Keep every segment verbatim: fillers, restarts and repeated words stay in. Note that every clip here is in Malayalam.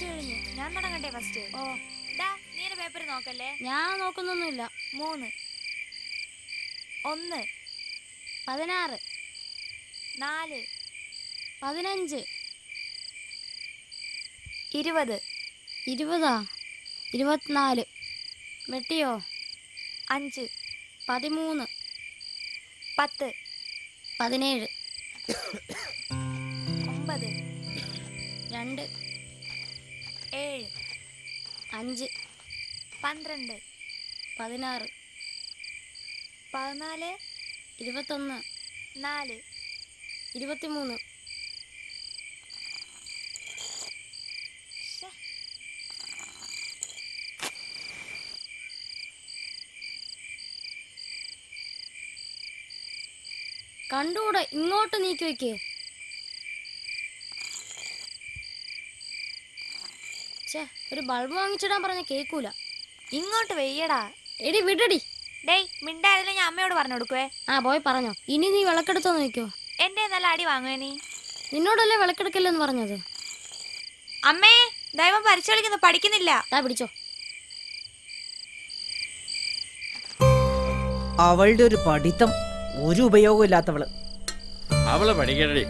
കുറച്ച് കഴിഞ്ഞു. ഞാൻ തുടങ്ങട്ടെ ഫസ്റ്റ്? ഓ ഡാ, നീ ഒരു പേപ്പർ നോക്കല്ലേ? ഞാൻ നോക്കുന്നൊന്നുമില്ല. മൂന്ന്, ഒന്ന്, പതിനാറ്, നാല്, പതിനഞ്ച്, ഇരുപത്. ഇരുപതാ? ഇരുപത്തിനാല്. വെട്ടിയോ? അഞ്ച്, പതിമൂന്ന്, പത്ത്, പതിനേഴ്, ഒമ്പത്, രണ്ട്, ഏഴ്, അഞ്ച്, പന്ത്രണ്ട്, പതിനാറ്, പതിനാല്, ഇരുപത്തൊന്ന്, നാല്, ഇരുപത്തിമൂന്ന്. കണ്ടൂടെ, ഇങ്ങോട്ട് നീക്കി വെക്ക്. ചേ, ഒരു ബൾബ് വാങ്ങിച്ചിടാൻ പറഞ്ഞ കേക്കൂല. ഇങ്ങോട്ട് വെയ്യടാ. എടി വിടടി. ഡേയ് മിണ്ടായിരുന്നേ, ഞാൻ അമ്മയോട് പറഞ്ഞു കൊടുക്കുവേ. ആ പോയി പറഞ്ഞോ. ഇനി നീ വിളക്കെടുത്തോ നോക്കിയോ. എന്റെ നല്ല അടി വാങ്ങുവേ നീ. നിന്നോടല്ലേ വിളക്കെടുക്കില്ലെന്ന് പറഞ്ഞത്? അമ്മേ, ദൈവം പരീക്ഷ കളിക്കുന്നു, പഠിക്കുന്നില്ല. താ പിടിച്ചോ. അവളുടെ ഒരു പഠിത്തം ഒരു ഉപയോഗമില്ലാത്തവള്. അവളെ പഠിക്കട്ടെ.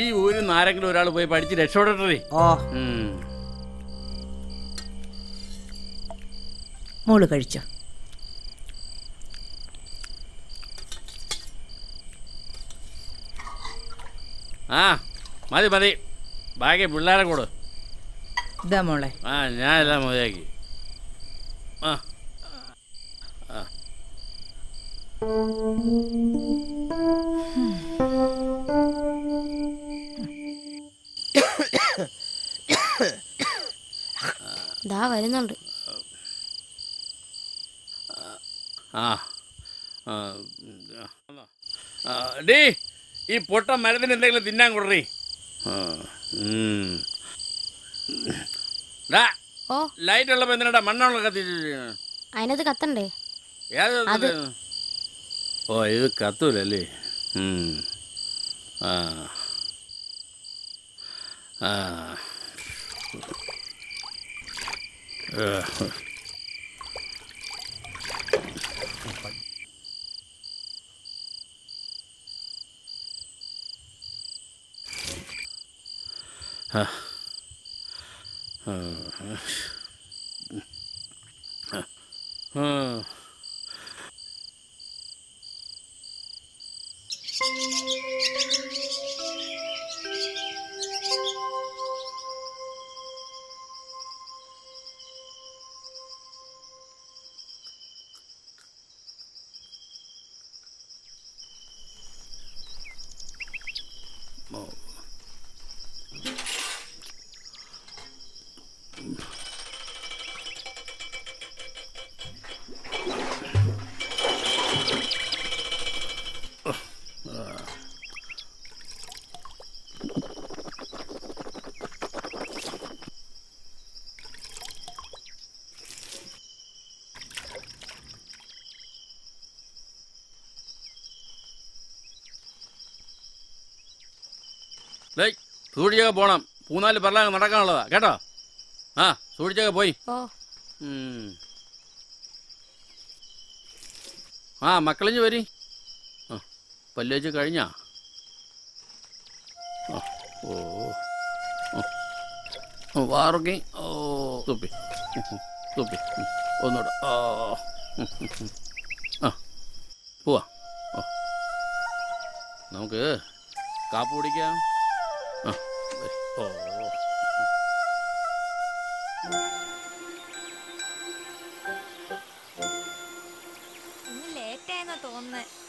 ഈ ഊരിൽ നിന്ന് ആരെങ്കിലും ഒരാൾ പോയി പഠിച്ച് രക്ഷപ്പെടട്ടെ. മോള് കഴിച്ച ആ മതി മതി, ബാക്കി പിള്ളേരെ കൂടെ. ഇതാ മോളെ. ആ ഞാനെല്ലാം മതിയാക്കി. ആ ദാ വരുന്നുണ്ട്. ആ ഡീ, ഈ പൊട്ട മരത്തിന് എന്തെങ്കിലും തിന്നാൻ കൊടുറി. ഓ ലൈറ്റ് ഉള്ളപ്പോ എന്തിനാ മണ്ണുള്ള കത്തി? അതിനകത്ത് കത്തണ്ടേ? ഓ ഇത് കത്തൂലല്ലേ. ആ ആ ആ സൂക്ഷിച്ചൊക്കെ പോണം. മൂന്നാല് പറല നടക്കാനുള്ളതാ കേട്ടോ. ആ സൂക്ഷിച്ചൊക്കെ പോയി. ആ മക്കളിഞ്ഞ് വരി. ആ പല്ലേച്ച് കഴിഞ്ഞാ? ഓ വാറൊക്കെ. ഓ തുപ്പി തുപ്പി ഒന്നൂടെ. ഓ ആ പോവാ. ഓ നമുക്ക് കാപ്പി കുടിക്കാം. ആ ഓ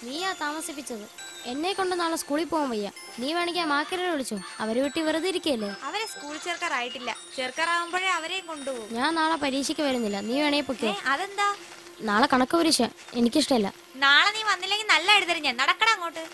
നീയാ താമസിപ്പിച്ചത്. എന്നെ കൊണ്ട് നാളെ സ്കൂളിൽ പോകാൻ വയ്യ. നീ വേണമെങ്കിൽ മാക്കരെ വിളിച്ചോ. അവര് വീട്ടി വെറുതെ ഇരിക്കല്ലേ. അവരെ സ്കൂളിൽ ചേർക്കാറായിട്ടില്ല. ചേർക്കാറാവുമ്പോഴേ അവരെയും കൊണ്ടുപോകും. ഞാൻ നാളെ പരീക്ഷയ്ക്ക് വരുന്നില്ല. നീ വേണേ പൊക്കെ. അതെന്താ? നാളെ കണക്ക് പരീക്ഷ, എനിക്കിഷ്ടല്ല. നാളെ നീ വന്നില്ലെങ്കിൽ നല്ല എഴുതരും ഞാൻ. നടക്കട അങ്ങോട്ട്.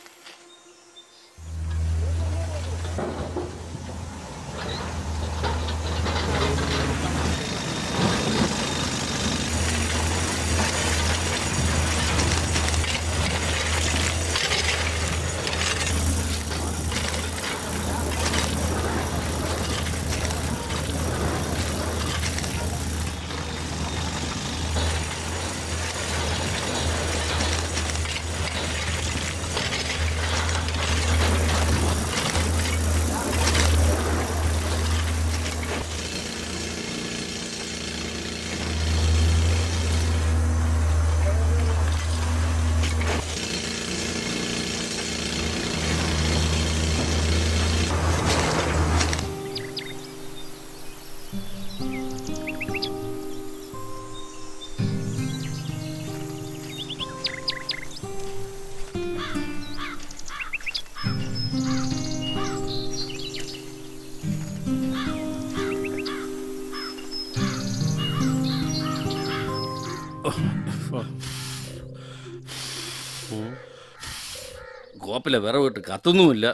കോപ്പിലെ വിറവ് ഇട്ട് കത്തൊന്നുമില്ല.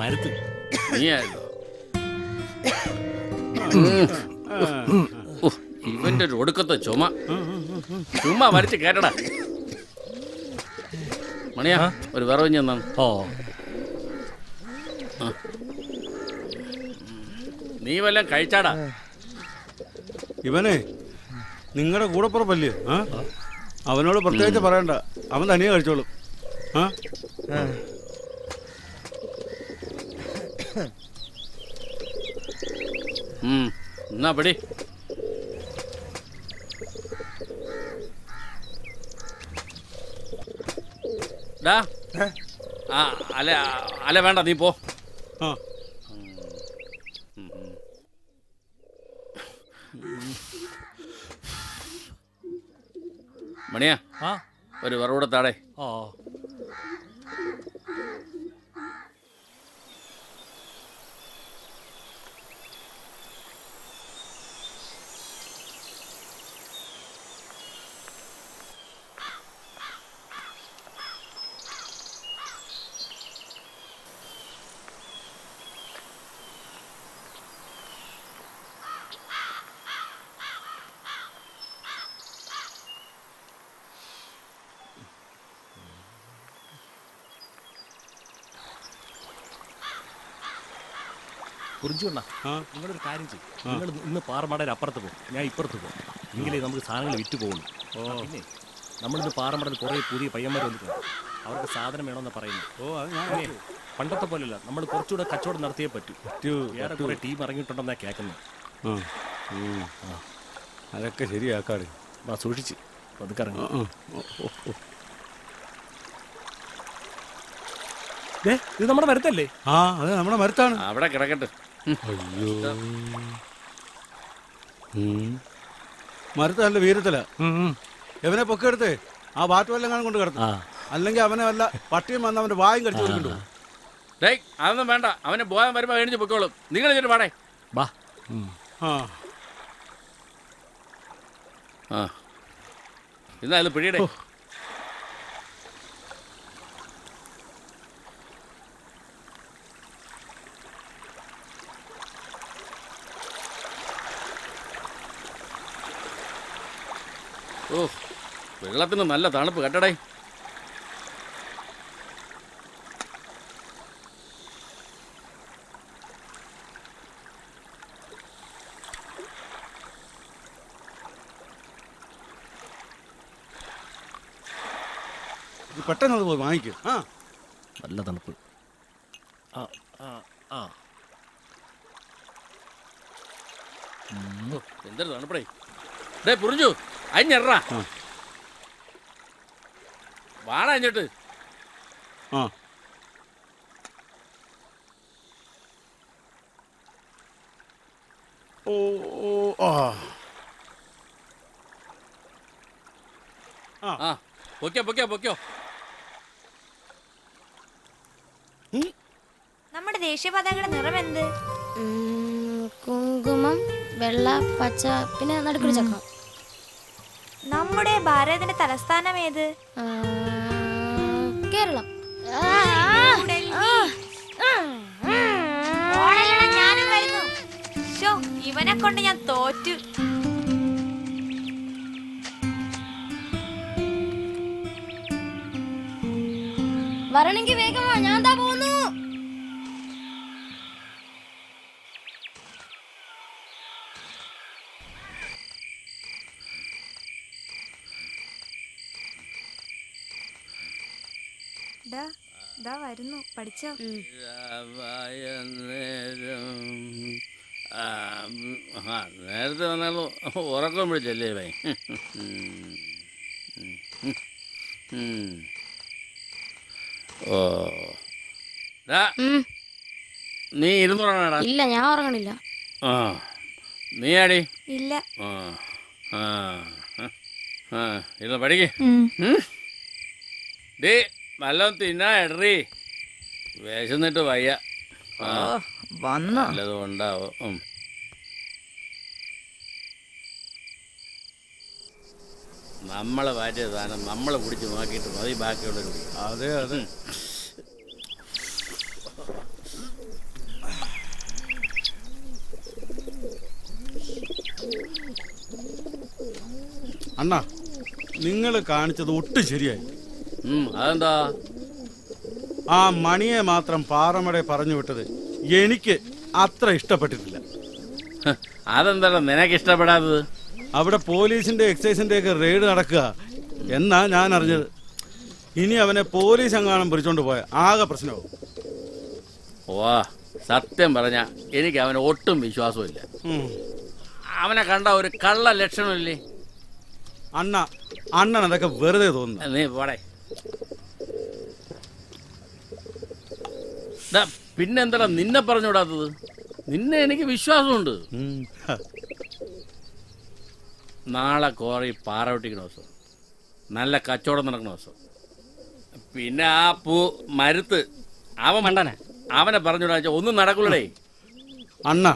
മരത്ത് നീയായിരുന്നു. ഇവന്റെ ഒരു ഒടുക്കത്തെ ചുമ ചുമ മരിച്ച് കേട്ടടാ മണിയാ, ഒരു വിറവ് ഞാൻ തന്നു. ഓ, നീ വല്ലതും കഴിച്ചാടാ? ഇവനെ നിങ്ങളുടെ കൂടപ്പുറപ്പല്ലേ, അവനോട് പ്രത്യേകിച്ച് പറയണ്ട, അവൻ തനിയെ കഴിച്ചോളും. ആ എന്നാ പടി. അല്ല അല്ല വേണ്ട, നീ പോ. മണിയാ, ഒരു വെറുതെ താടേ. ഓ, കുറിച്ചുകൊണ്ടാ നിങ്ങളൊരു കാര്യം ചെയ്യും. നിങ്ങൾ ഇന്ന് പാറമടയിൽ അപ്പുറത്ത് പോകും, ഞാൻ ഇപ്പുറത്ത് പോകും. എങ്കിലേ നമുക്ക് സാധനങ്ങൾ വിറ്റ് പോകുന്നു. പിന്നെ നമ്മളിന്ന് പാറമടയിൽ കുറേ പുതിയ പയ്യന്മാർ വന്നിട്ടുണ്ട്. അവർക്ക് സാധനം വേണമെന്നാണ് പറയുന്നത്. പണ്ടത്തെ പോലെയല്ല, നമ്മൾ കുറച്ചുകൂടെ കച്ചവടം നടത്തിയേ പറ്റൂ. വേറെ കുറേ ടീം ഇറങ്ങിയിട്ടുണ്ടെന്നാണ് കേൾക്കുന്നത്. അതൊക്കെ ശരിയാക്കാട്, ആ സൂക്ഷിച്ച് പതുക്കെ ഇറങ്ങും. ഇത് നമ്മുടെ മരത്തല്ലേ? ആ, അത് നമ്മുടെ മരത്താണ്. അവിടെ കിടക്കട്ടെ. അയ്യോ, മരത്തല്ല വീരത്തില. എവനെ പൊക്കെ എടുത്ത് ആ വാറ്റുവെല്ലാം കാണാൻ കൊണ്ട് കിടന്നു. അല്ലെങ്കിൽ അവനെ വല്ല പട്ടിയും വന്ന് അവന്റെ വായും കടിച്ചു കൊടുക്കണ്ടു. അതൊന്നും വേണ്ട, അവനെ പോകാൻ വരുമ്പോ എഴുതി പൊക്കോളും. നിങ്ങൾ എന്നിട്ട് പാടേ ബാ. ആ ഇതായത് പിടിയുടെ. ഓ, വെള്ളത്തിന് നല്ല തണുപ്പ് കേട്ടടേ. പെട്ടെന്ന് അത് പോയി വാങ്ങിക്കും. ആ, നല്ല തണുപ്പ്. ആ ആ ആ എന്തൊരു തണുപ്പടേ. ഡേ പുറിഞ്ഞു അഞ്ഞെറാ വാണ അഞ്ഞിട്ട്. ആ ഓ ഓ ആ ആ പൊക്കോ പൊക്കോ പൊക്കോ. നമ്മുടെ ദേശീയ പതാകയുടെ നിറം എന്ത്? കുങ്കുമം, വെള്ള, പച്ച, പിന്നെ നടുക്കൊരു ചക്ക. നമ്മുടെ ഭാരതത്തിന്റെ തലസ്ഥാനം ഏത്? കേരളം. ഇവനെ കൊണ്ട് ഞാൻ തോറ്റു. വരണെങ്കിൽ വേഗമാ, ഞാൻ എന്താ പോകുന്നു. വരുന്നു, പഠിച്ചോ? നേരത്തെ വന്നാലും ഉറക്കം പിടിച്ചല്ലേ ഭൈ. ഓ, നീ ഇരുന്നുറങ്ങണടാ. ഇല്ല, ഞാൻ ഉറങ്ങണില്ല. ആ, നീ ആടി? ഇല്ല. ആ ആ ആ ഇരുന്ന് പഠിക്ക്. ഡേ നല്ല തിന്നാ എടറി, വിശന്നിട്ട് വയ്യ. വന്നോ? നല്ലത് ഉണ്ടാവും. നമ്മളെ വാറ്റിയ സാധനം നമ്മളെ കുടിച്ച് നോക്കിയിട്ട് മതി ബാക്കിയുള്ള കുടിക്കും. അതെ അതെ അണ്ണാ, നിങ്ങൾ കാണിച്ചത് ഒട്ടും ശരിയായി. അതെന്താ? ആ മണിയെ മാത്രം പാറമട പറഞ്ഞു വിട്ടത് എനിക്ക് അത്ര ഇഷ്ടപ്പെട്ടിട്ടില്ല. അതെന്താ നിനക്ക് ഇഷ്ടപ്പെടാത്തത്? അവിടെ പോലീസിന്റെ എക്സൈസിന്റെ ഒക്കെ റെയ്ഡ് നടക്കുക എന്നാ ഞാൻ അറിഞ്ഞത്. ഇനി അവനെ പോലീസ് എങ്ങാനും പിടിച്ചോണ്ട് പോയ ആകെ പ്രശ്നമാവും. ഓ സത്യം പറഞ്ഞ എനിക്ക് അവന് ഒട്ടും വിശ്വാസമില്ല. അവനെ കണ്ട ഒരു കള്ള ലക്ഷണമില്ലേ അണ്ണ? അണ്ണൻ അതൊക്കെ വെറുതെ തോന്നുന്നു. നീ പോടെ. പിന്നെന്താ നിന്നെ പറഞ്ഞു വിടാത്തത്? നിന്നെ എനിക്ക് വിശ്വാസമുണ്ട്. നാളെ കോറി പാറ വെട്ടിക്കണ ദിവസം നല്ല കച്ചവടം നടക്കണ ദിവസം പിന്നെ ആ പൂ മരുത്ത് അവൻ മണ്ടനെ അവനെ പറഞ്ഞു വിടാ ഒന്നും നടക്കൂലേ. അണ്ണ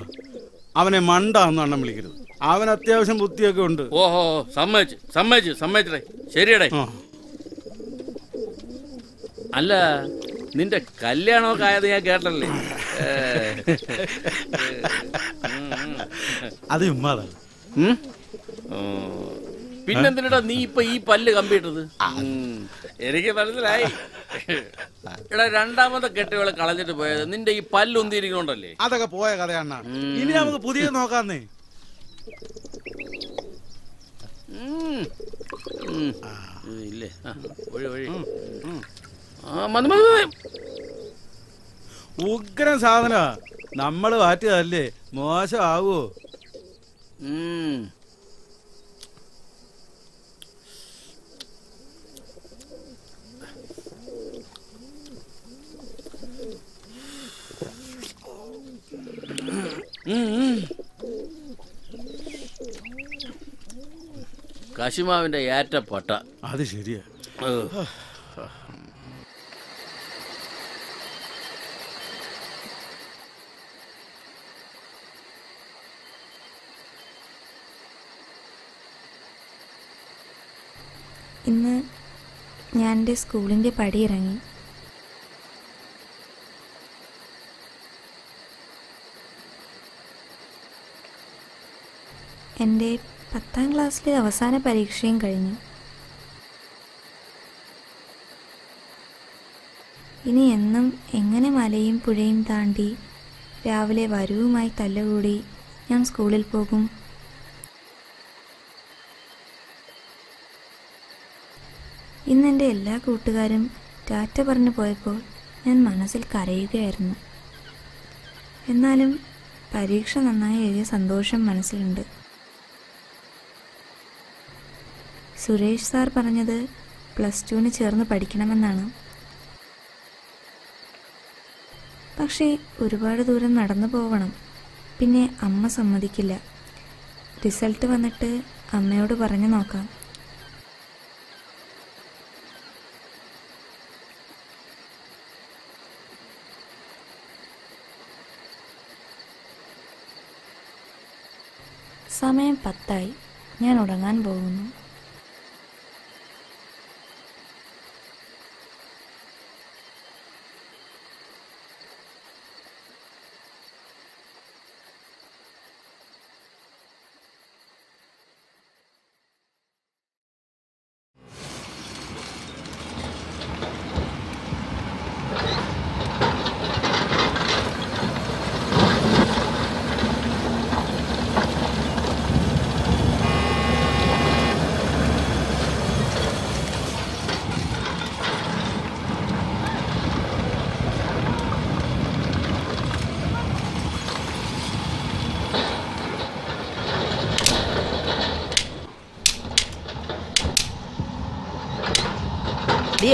അവനെ മണ്ട ഒന്നും അണ്ണൻ വിളിക്കരുത്. അവൻ അത്യാവശ്യം ബുദ്ധിയൊക്കെ ഉണ്ട്. ഓഹോ സമ്മതിച്ചു സമ്മതിച്ചു സമ്മതിച്ചടേ. ശരിയടേ. അല്ല നിന്റെ കല്യാണമൊക്കെ ആയത് ഞാൻ കേട്ടല്ലേ? അത് ഉമ്മാതാണ്. പിന്നെന്തിനാ നീ ഇപ്പൊ ഈ പല്ല് കമ്പിട്ടത്? എനിക്ക് മനസ്സിലായി. എടാ രണ്ടാമത്തെ കെട്ടുകളെ കളഞ്ഞിട്ട് പോയത് നിന്റെ ഈ പല്ല് ഉന്തിയിരിക്കണോണ്ടല്ലേ? അതൊക്കെ പോയ കഥയാണ്. ഇനി നമുക്ക് പുതിയ നോക്കാന്നേ. ഇല്ലേ വഴി വഴി ഉഗ്രം സാധന നമ്മള് മാറ്റിയതല്ലേ? മോശം ആവോ? കശുമാവിന്റെ ഏറ്റപ്പട്ട. അത് ശരിയാ. ഇന്ന് ഞാൻ എൻ്റെ സ്കൂളിൻ്റെ പടിയിറങ്ങി. എൻ്റെ പത്താം ക്ലാസ്സിലെ അവസാന പരീക്ഷയും കഴിഞ്ഞു. ഇനി എന്നും എങ്ങനെ മലയും പുഴയും താണ്ടി രാവിലെ വരവുമായി തല്ലുകൂടി ഞാൻ സ്കൂളിൽ പോകും? ഇന്നെൻ്റെ എല്ലാ കൂട്ടുകാരും ടാറ്റ പറഞ്ഞു പോയപ്പോൾ ഞാൻ മനസ്സിൽ കരയുകയായിരുന്നു. എന്നാലും പരീക്ഷ നന്നായി എഴുതിയ സന്തോഷം മനസ്സിലുണ്ട്. സുരേഷ് സാർ പറഞ്ഞത് പ്ലസ് ടുവിന് ചേർന്ന് പഠിക്കണമെന്നാണ്. പക്ഷേ ഒരുപാട് ദൂരം നടന്നു പോകണം. പിന്നെ അമ്മ സമ്മതിക്കില്ല. റിസൾട്ട് വന്നിട്ട് അമ്മയോട് പറഞ്ഞു നോക്കാം. സമയം പത്തായി. ഞാൻ ഉറങ്ങാൻ പോകുന്നു.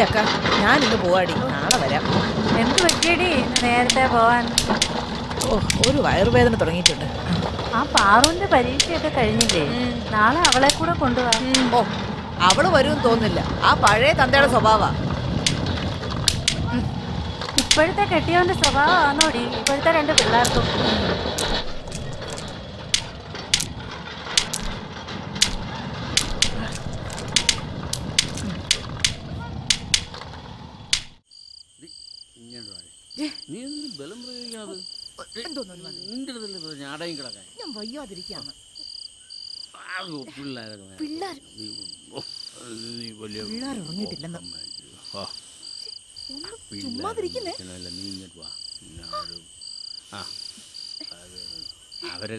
അക്ക ഞാനിന്ന് പോവാടി, നാളെ വരാം. എന്ത് പറ്റിയടി നേരത്തെ പോവാൻ? ഓ ഒരു വയറുവേദന തുടങ്ങിയിട്ടുണ്ട്. ആ പാറുവിന്റെ പരീക്ഷയൊക്കെ കഴിഞ്ഞില്ലേ? നാളെ അവളെ കൂടെ കൊണ്ടുപോകാം. ഓ അവള് വരുമെന്ന് തോന്നില്ല. ആ പഴയ തന്തയുടെ സ്വഭാവമാണ്. ഇപ്പോഴത്തെ കെട്ടിയവന്റെ സ്വഭാവമാണോടി ഇപ്പോഴത്തെ രണ്ട് പിള്ളേർക്കും? അവരൊക്കെ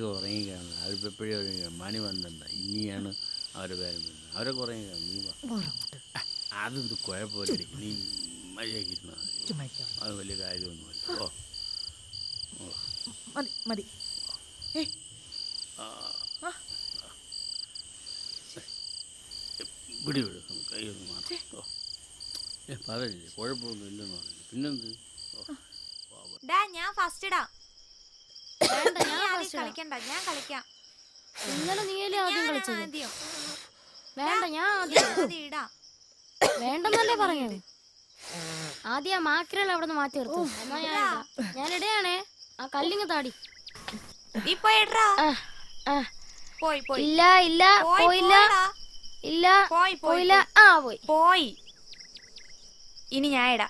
ഉറങ്ങിക്കാണ്. അവരിപ്പോൾ എപ്പോഴും ഉറങ്ങിക്കാണ്. മണി വന്നിട്ടുണ്ട ഇനിയാണ് അവരെ പേരും അവരൊക്കെ ഉറങ്ങിക്കാണ്. നീ അതൊന്നും കുഴപ്പമില്ല. നീ മഴയാക്കി അത് വലിയ കാര്യമൊന്നുമില്ല. ഓ ഓ മതി മതി. വിടി വിടും കൈയൊന്നും മാറി. ഓ ഏ പറയില്ലേ കുഴപ്പമൊന്നും ഇല്ലെന്ന് പറഞ്ഞു. പിന്നെന്ത് ഞാൻ ഫസ്റ്റ് ഇടാം. കളിക്കണ്ട ഞാൻ കളിക്കാം. ഇന്നലെ നീയല്ലേ ആദ്യം കളിച്ചത്. വേണ്ട ഞാൻ ആദ്യം ഇടാം. വേണ്ടെന്നല്ലേ പറഞ്ഞത്. ആദ്യം ആ മാക്കിരൽ അവിടെ നിന്ന് മാറ്റി നിർത്തും. ഞാൻ ഇടയാണേ. ആ കല്ലിങ് താടി ഇല്ല ഇല്ല പോയില്ല ഇല്ല പോയില്ല. ആ പോയി പോയി. ഇനി ഞാൻ ഇടാ.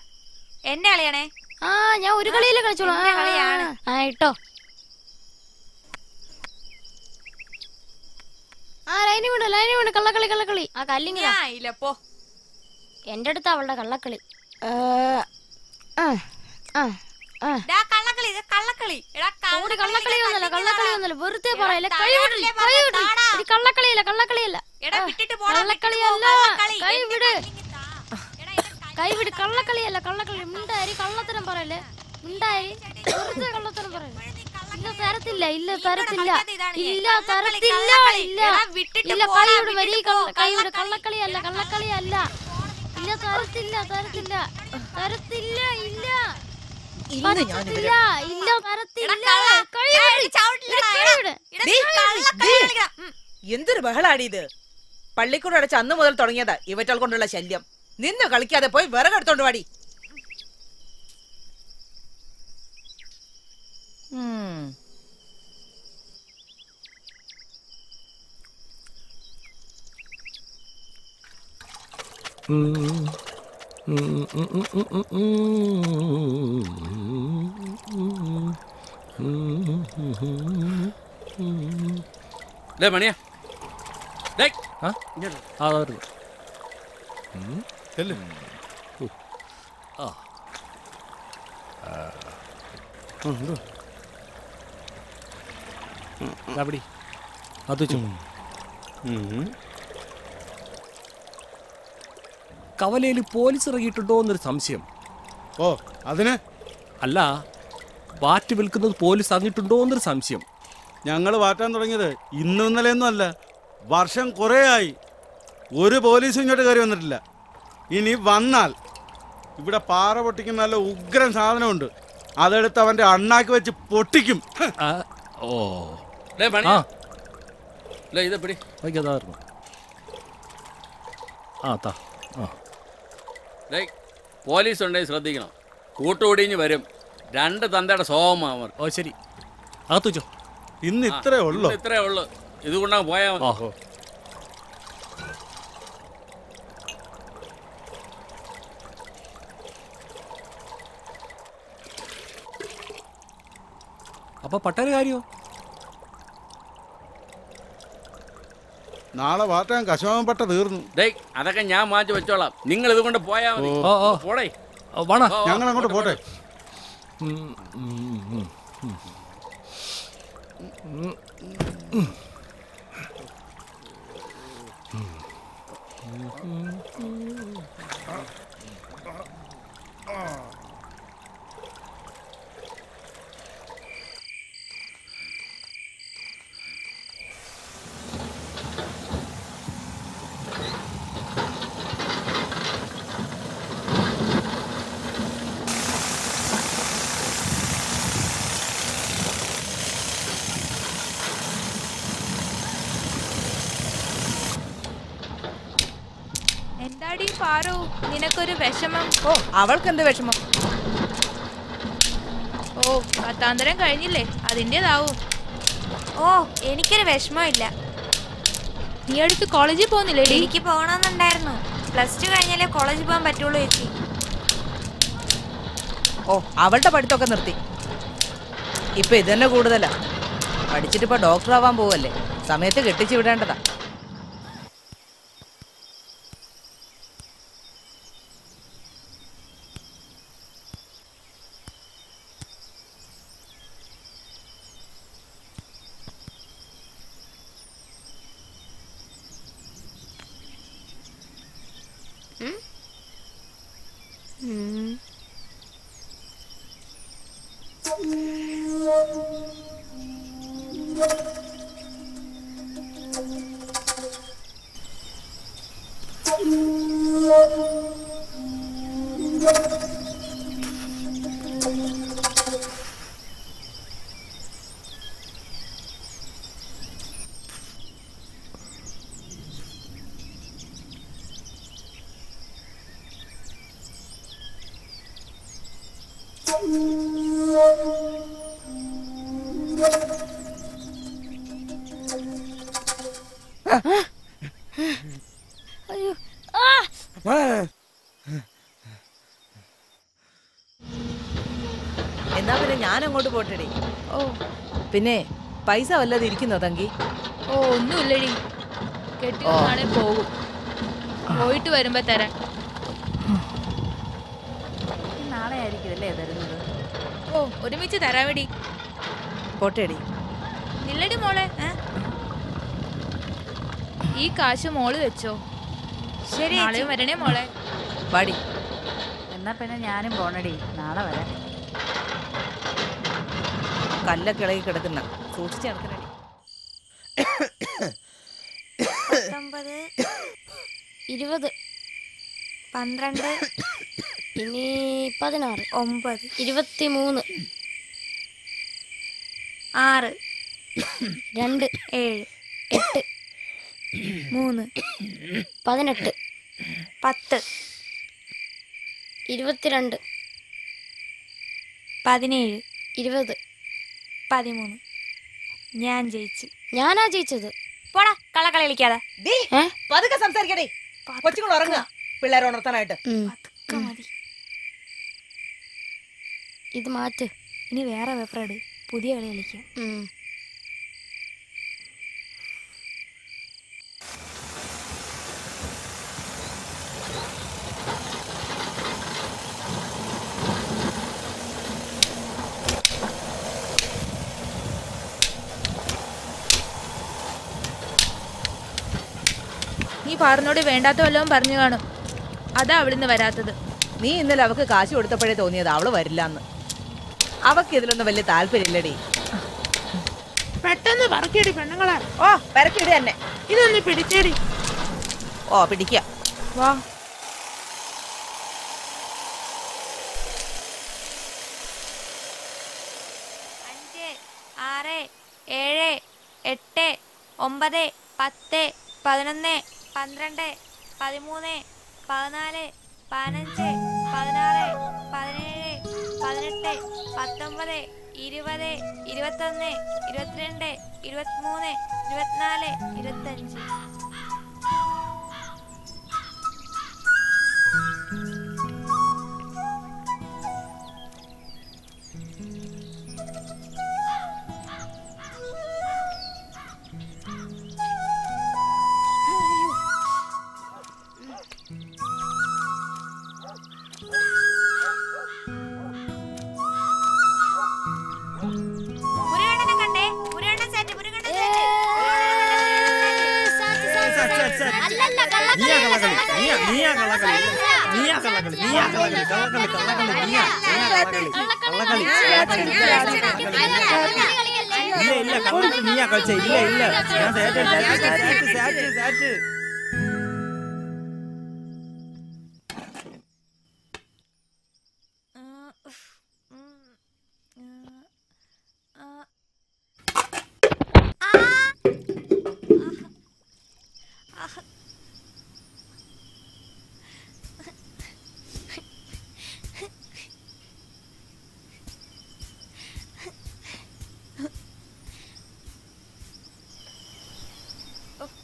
എന്നെ കളിയാണേ. ആ ഞാൻ ഒരു കളിയിലെ കളിച്ചോളൂ. ആ ഇട്ടോ. ആ ലൈനി വിട ലൈനി വിട. കള്ളക്കളി കള്ളക്കളി. ആ കല്ലിങ്ങ പോ. എന്റെ അടുത്ത് അവളുടെ കള്ളക്കളി. വെറുതെ പറയല്ലേ. കള്ളക്കളിയല്ല കള്ളക്കളിയല്ല കൈവിട് കൈവിട്. കള്ളക്കളിയല്ല കള്ളക്കളി. മിണ്ടായി കള്ളത്തരം പറയല്ലേ. മിണ്ടായി വെറുതെ കള്ളത്തരം പറയല്ലേ. ഇല്ല തരത്തില്ല ഇല്ല തരത്തില്ല ഇല്ല തരത്തില്ല ഇല്ല ഇല്ല കൈവിട് വരി. കൈവിട്. കള്ളക്കളിയല്ല കള്ളക്കളിയല്ല ഇല്ല തരത്തില്ല തരത്തില്ല തരത്തില്ല ഇല്ല ഇല്ല ഇല്ല തരത്തില്ല. എന്തൊരു ബഹളാടി ഇത്. പള്ളിക്കൂടം അടച്ച് അന്ന് മുതൽ തുടങ്ങിയതാ ഇവറ്റകൾ കൊണ്ടുള്ള ശല്യം. നിന്ന് കളിക്കാതെ പോയി വിറകെടുത്തോണ്ട് വാടി. കവലയിൽ പോലീസ് ഇറങ്ങിയിട്ടുണ്ടോ എന്നൊരു സംശയം. ഓ അതിന് അല്ല, വാറ്റ് വിൽക്കുന്നത് പോലീസ് അറിഞ്ഞിട്ടുണ്ടോ എന്നൊരു സംശയം. ഞങ്ങൾ വാറ്റാൻ തുടങ്ങിയത് ഇന്നും ഇന്നലെയൊന്നും അല്ല, വർഷം കുറേ ആയി. ഒരു പോലീസും ഇങ്ങോട്ട് കയറി വന്നിട്ടില്ല. ഇനി വന്നാൽ ഇവിടെ പാറ പൊട്ടിക്കുന്ന നല്ല ഉഗ്രൻ സാധനമുണ്ട്, അതെടുത്ത് അവൻ്റെ അണ്ണാക്കി വെച്ച് പൊട്ടിക്കും. ഓ ഇതെപ്പടി ആ താ. പോലീസ് ഉണ്ടെങ്കിൽ ശ്രദ്ധിക്കണം. കൂട്ടുകൂടിഞ്ഞ് വരും. രണ്ട് തന്തയുടെ സ്വഭാവമാവർ. ഓ ശരി. അകത്തുച്ചോ ഇന്ന് ഇത്രേ ഉള്ളു ഇത്രേ ഉള്ളു ഇതുകൊണ്ടാ പോയാ. ഓഹോ അപ്പൊ പട്ടേൽ കാര്യോ? നാളെ വാറ്റാൻ കശുമാവൻ പട്ട തീർന്നു. അതൊക്കെ ഞാൻ മാറ്റി വെച്ചോളാം. നിങ്ങൾ ഇതുകൊണ്ട് പോയാ മതി. പോടേ വേണ ഞങ്ങൾ അങ്ങോട്ട് പോട്ടെ. നിനക്കൊരു വിഷമം. ഓ അവൾക്കെന്ത് വിഷമം? ഓ പത്താന്തരം കഴിഞ്ഞില്ലേ, അതിൻ്റെതാവും. ഓ എനിക്കൊരു വിഷമമില്ല. നീ അടുത്ത് കോളേജിൽ പോകുന്നില്ലേ? എനിക്ക് പോകണമെന്നുണ്ടായിരുന്നു. പ്ലസ് ടു കഴിഞ്ഞാലേ കോളേജിൽ പോകാൻ പറ്റുള്ളൂ ചേച്ചി. ഓ, അവളുടെ പഠിത്തമൊക്കെ നിർത്തി. ഇപ്പം ഇത് തന്നെ കൂടുതലാ. പഠിച്ചിട്ട് ഇപ്പം ഡോക്ടർ ആവാൻ പോവല്ലേ. സമയത്ത് കെട്ടിച്ചു വിടേണ്ടതാ. എന്നാ പിന്നെ ഞാൻ അങ്ങോട്ട് പോട്ടെടി. ഓ പിന്നെ പൈസ വല്ലതും ഇരിക്കുന്നോ തങ്കി? ഓ ഒന്നുമില്ലടി, കെട്ടി നാളെ പോകും, പോയിട്ട് വരുമ്പോ തരാൻ. നാളെ ആയിരിക്കും അല്ലേ തരുന്നത്? ഓ ഒരുമിച്ച് തരാമേടി. പോട്ടെടി. ഇല്ലടി മോളെ, ഈ കാശ് മോള് വെച്ചോ. ശരി, നാളെയും വരണേ മോളെ. പാടി. എന്നാ പിന്നെ ഞാനും പോണടി, നാളെ വരാം. കല്ലൊക്കെ ഇളകി കിടക്കുന്ന സൂക്ഷിച്ച് കിടക്കണടി. ഇരുപത് പന്ത്രണ്ട് ഇനി പതിനാറ് ഒമ്പത് ഇരുപത്തി മൂന്ന് ആറ് രണ്ട് ഏഴ് എട്ട് മൂന്ന് പതിനെട്ട് പത്ത് ഇരുപത്തിരണ്ട് പതിനേഴ് ഇരുപത് പതിമൂന്ന്. ഞാൻ ജയിച്ചു. ഞാനാ ജയിച്ചത്. പോടാ, കളക്കളി കളിക്കാതെ പതുക്കെ സംസാരിക്കണേ. കൊച്ചുങ്ങൾ ഉറങ്ങുക, പിള്ളേരെ ഉണർത്താനായിട്ട്. ഇത് മാറ്റ്, ഇനി വേറെ പേപ്പറെടു, പുതിയ കളി കളിക്കാം. നീ പാറിനോട് വേണ്ടാത്ത വല്ലതും പറഞ്ഞു കാണും, അതാ അവളിന്ന് വരാത്തത്. നീ ഇന്നലെ അവക്ക് കാശ് കൊടുത്തപ്പോഴേ തോന്നിയത് അവള് വരില്ലാന്ന്. അവക്ക് ഇതിലൊന്നും വലിയ താല്പര്യമില്ലടി. പെട്ടെന്ന് പറക്കിയടി പെണ്ണുങ്ങളെ. ഓ പെരക്കിടി തന്നെ. ഇതൊന്ന് പിടിച്ചേടി. ഓ പിടിക്കാം. വാ അഞ്ച് ആറ് ഏഴ് എട്ട് ഒമ്പത് പത്ത് പതിനൊന്ന് പന്ത്രണ്ട് പതിമൂന്ന് പതിനാല് പതിനഞ്ച് പതിനാറ് പതിനേഴ് പതിനെട്ട് പത്തൊമ്പത് ഇരുപത് ഇരുപത്തൊന്ന് ഇരുപത്തിരണ്ട് ഇരുപത്തിമൂന്ന് ഇരുപത്തിനാല് ഇരുപത്തഞ്ച്.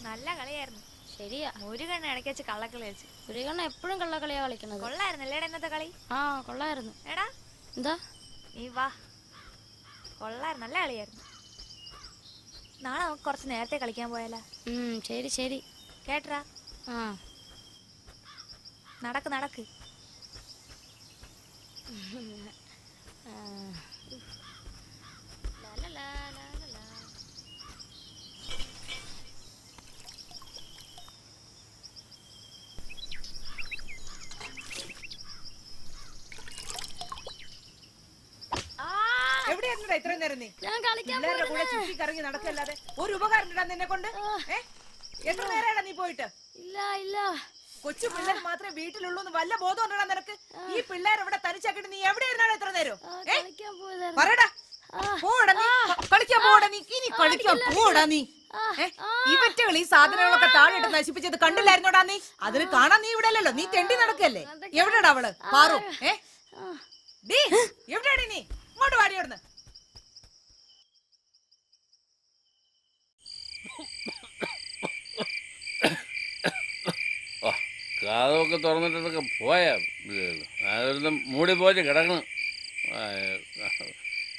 നല്ല കളിയായിരുന്നു. ശരിയാ, ഒരു കണ്ണ ഇടയ്ക്ക് വെച്ച് കള്ളക്കളി വെച്ച്. ഒരു കണ്ണ എപ്പോഴും കള്ളക്കളിയാ കളിക്കുന്നത്. കൊള്ളായിരുന്നു അല്ലേടാ ഇന്നത്തെ കളി? ആ കൊള്ളായിരുന്നു. എടാ இந்தா நீ வா. கொள்ளா நல்ல ஆளையா இருந்து. நானும் அவன் குறச்சு நேரத்தை கழிக்காம போயல. ம் சரி சரி கேட்டுறா. ஆ நடக்கு நடக்கு. ഒരു ഉപകാരം നീ പോയിട്ട് കൊച്ചു പിള്ളേർ മാത്രമേ വീട്ടിലുള്ളൂ എന്ന് വല്ല ബോധം ഉണ്ടാ നിനക്ക്? ഈ പിള്ളേർ ഇവിടെ തനിച്ചാക്കിട്ട് നീ എവിടെ ഇരുന്നാണ് എത്ര നേരം പറയടാ. പോടാ നീ കളിക്കാൻ പോടാ നീ ഇനി കളിക്കാൻ പോടാ നീ. ഇവറ്റകൾ ഈ സാധനങ്ങളൊക്കെ താഴെ ഇട്ട് നശിപ്പിച്ചത് കണ്ടില്ലായിരുന്നോടാ നീ? അതിന് കാണാൻ നീ ഇവിടെ അല്ലല്ലോ, നീ തെണ്ടി നടക്കല്ലേ. എവിടെടാ അവള് പാറു? ഏ എവിടെയാടി നീ? ഇങ്ങോട്ട് വാടിയോടുന്ന്. കാതൊക്കെ തുറന്നിട്ടൊക്കെ പോയാ അതൊരു മൂടി പോയി കിടക്കണം.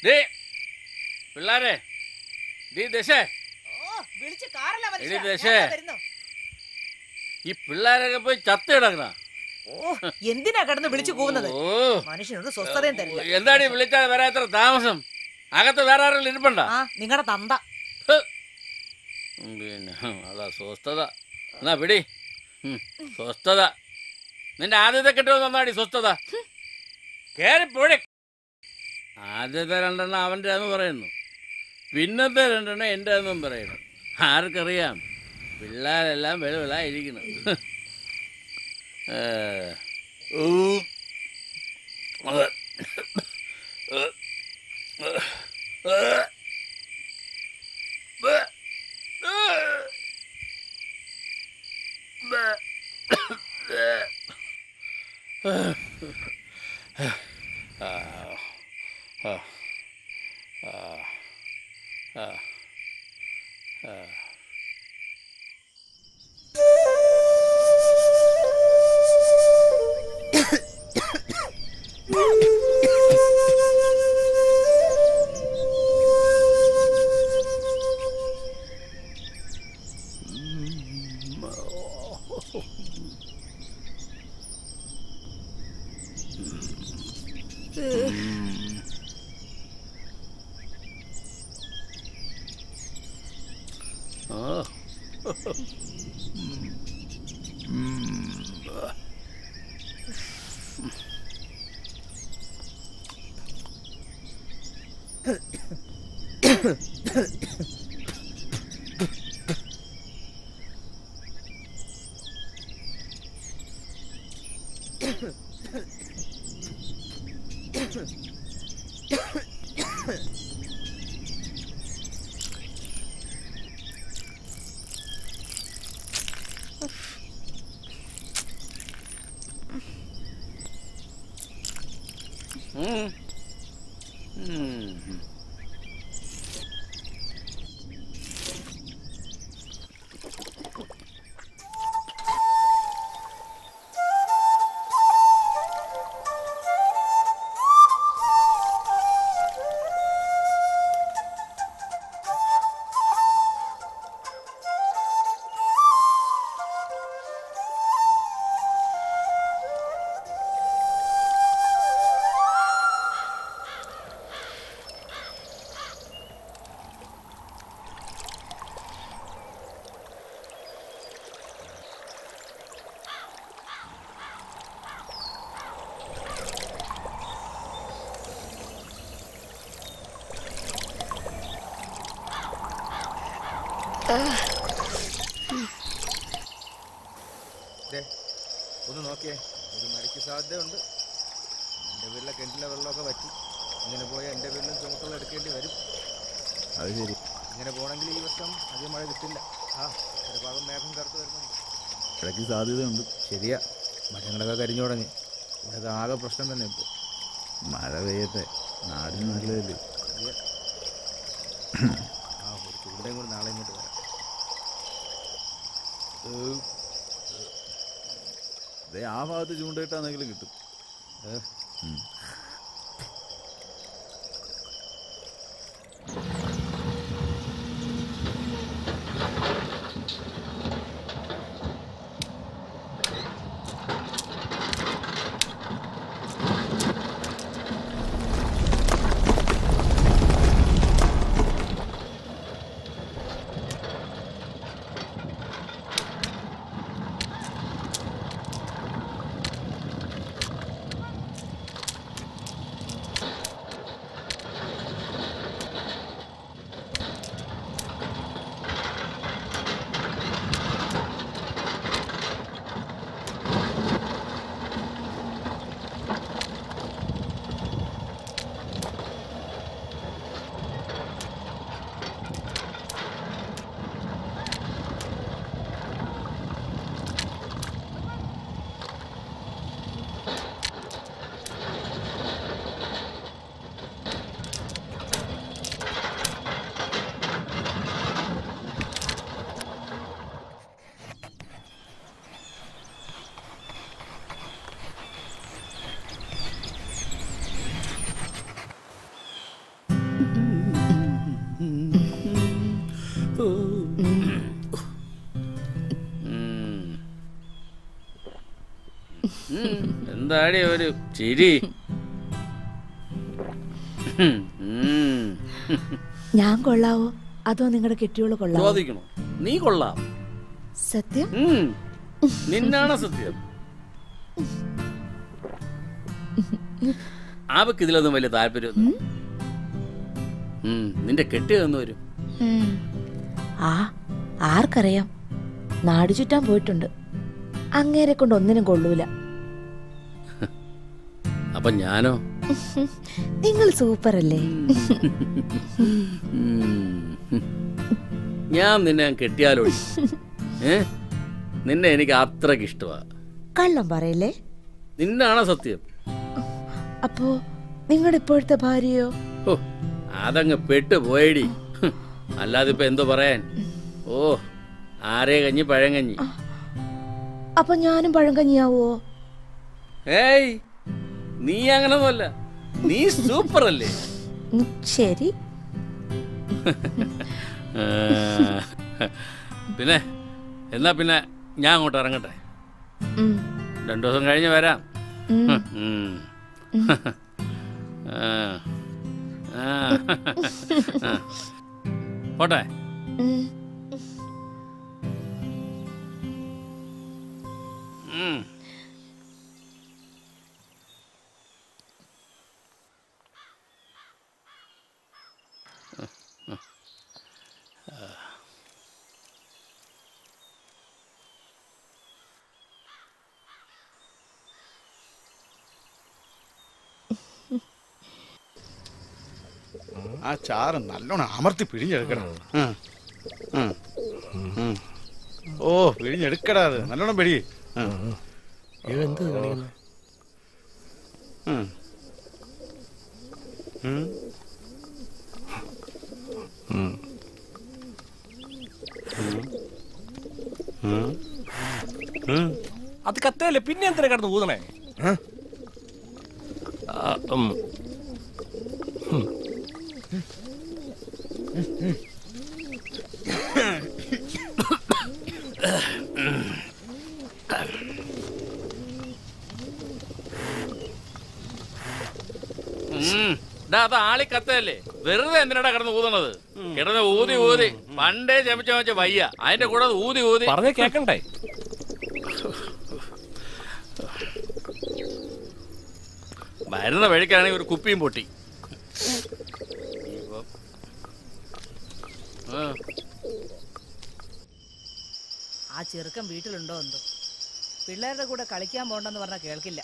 ഡീ പിള്ളാരെ, ഡീ ദശേ, ഡീ ദശേ, ഈ പിള്ളേരൊക്കെ പോയി ചത്ത് കിടക്കണം. എന്തിനാ കിടന്ന് വിളിച്ചു പോകുന്നത്? മനുഷ്യനോട് സ്വസ്ഥതയും തരില്ല. എന്താണീ വിളിച്ചാൽ വരാത്ര താമസം? അകത്ത് വേറെ ആരെങ്കിലും ഇരിപ്പണ്ട? നിങ്ങളുടെ തന്ത പിന്നെ അതാ സ്വസ്ഥത. എന്നാ പിടി സ്വസ്ഥത. നിന്റെ ആദ്യത്തെ കിട്ടുമെന്ന് വന്നാടി സ്വസ്ഥത. കയറിപ്പോഴേ ആദ്യത്തെ രണ്ടെണ്ണം അവൻ്റെ എന്ന് പറയുന്നു, പിന്നത്തെ രണ്ടെണ്ണം എൻ്റെ എന്നും പറയുന്നു. ആർക്കറിയാം, പിള്ളേരെല്ലാം വെളുവിളാ ഇരിക്കണം. ഒന്ന് നോക്കിയേ, ഒരു മരിക്ക് സാധ്യതയുണ്ട്. എൻ്റെ വീട്ടിലെ കിണറ്റിലെ വെള്ളമൊക്കെ പറ്റി. ഇങ്ങനെ പോയാൽ എൻ്റെ വീട്ടിലും ചുമട്ടുകൾ എടുക്കേണ്ടി വരും. അത് ശരി. ഇങ്ങനെ പോകണമെങ്കിൽ ഈ വർഷം അധികം മഴ കിട്ടില്ല. ആ ഒരു ഭാഗം മേഘം കറുത്ത് വരുന്നുണ്ട്. മഴയ്ക്ക് സാധ്യതയുണ്ട്. ശരിയാ, മരങ്ങളൊക്കെ കരിഞ്ഞു തുടങ്ങി. ഇവിടെ ആകെ പ്രശ്നം തന്നെ. ഇപ്പോൾ മഴ പെയ്യത്തെ, നാടിന് നല്ലതല്ലേ. ആ ഒരു ചൂടേയും കൂടി നാളെ ഇങ്ങോട്ട് വരാം. ആ ഭാഗത്ത് ചൂണ്ടയിട്ടാണെങ്കിലും കിട്ടും. എന്താടി ഒരു ചിരി. ഞാൻ കൊള്ളാവോ അതോ നിങ്ങളുടെ കെട്ടിയോള് കൊള്ളാവോ? ചോദിക്കണോ? നീ കൊള്ളാം. സത്യം? നിന്നാണ് സത്യം. അവക്ക് ഇതിലൊന്നും വലിയ താല്പര്യം. നിന്റെ കെട്ടി തന്നു വരും. ആ ആർക്കറിയാം, നാട് ചുറ്റാൻ പോയിട്ടുണ്ട്, അങ്ങേരെ കൊണ്ട് ഒന്നിനും കൊള്ളൂല. അപ്പൊ ഞാനോ? നിങ്ങൾ സൂപ്പർ അല്ലേ. ഞാൻ നിന്നെ കെട്ടിയാലോ? നിന്നെ എനിക്ക് അത്രക്ക് ഇഷ്ടമാ. കള്ളം പറയല്ലേ. നിന്നാണോ സത്യം? അപ്പോ നിങ്ങളുടെ ഇപ്പോഴത്തെ ഭാര്യയോ? ഓ അതങ്ങ് പെട്ടു പോയടി, അല്ലാതെ ഇപ്പൊ എന്തോ പറയാൻ. ഓ ആരേ കഞ്ഞി പഴങ്കഞ്ഞി. അപ്പൊ ഞാനും പഴങ്കഞ്ഞിയാവോ? ഏയ് നീ അങ്ങനൊന്നുമല്ല, നീ സൂപ്പർ അല്ലേ. ശരി. പിന്നെ എന്നാ പിന്നെ ഞാൻ അങ്ങോട്ട് ഇറങ്ങട്ടെ, രണ്ടു ദിവസം കഴിഞ്ഞ് വരാം. പോട്ടെ. ആ ചാറ് നല്ലോണം അമർത്തി പിഴിഞ്ഞെടുക്കണം. ഓ പിഴിഞ്ഞെടുക്കടാ, അത് നല്ലോണം പിഴി. അത് കത്തല്ലേ, പിന്നെ എന്തിനാ കിടന്ന് ഊതണേ? ആളി കത്തല്ലേ, വെറുതെ എന്തിനാ കിടന്ന് ഊതണത്? കിടന്ന് ഊതി ഊതി പണ്ടേ ചമച്ച വെച്ച വയ്യ, അതിന്റെ കൂടെ ഊതി ഊതി പറഞ്ഞ കേക്കണ്ടേ. വരുന്ന വഴിക്കാണെങ്കിൽ ഒരു കുപ്പിയും പൊട്ടി. ആ ചെറുക്കൻ വീട്ടിലുണ്ടോ എന്തോ? പിള്ളേരുടെ കൂടെ കളിക്കാൻ പോണ്ടെന്ന് പറഞ്ഞാൽ കേൾക്കില്ല.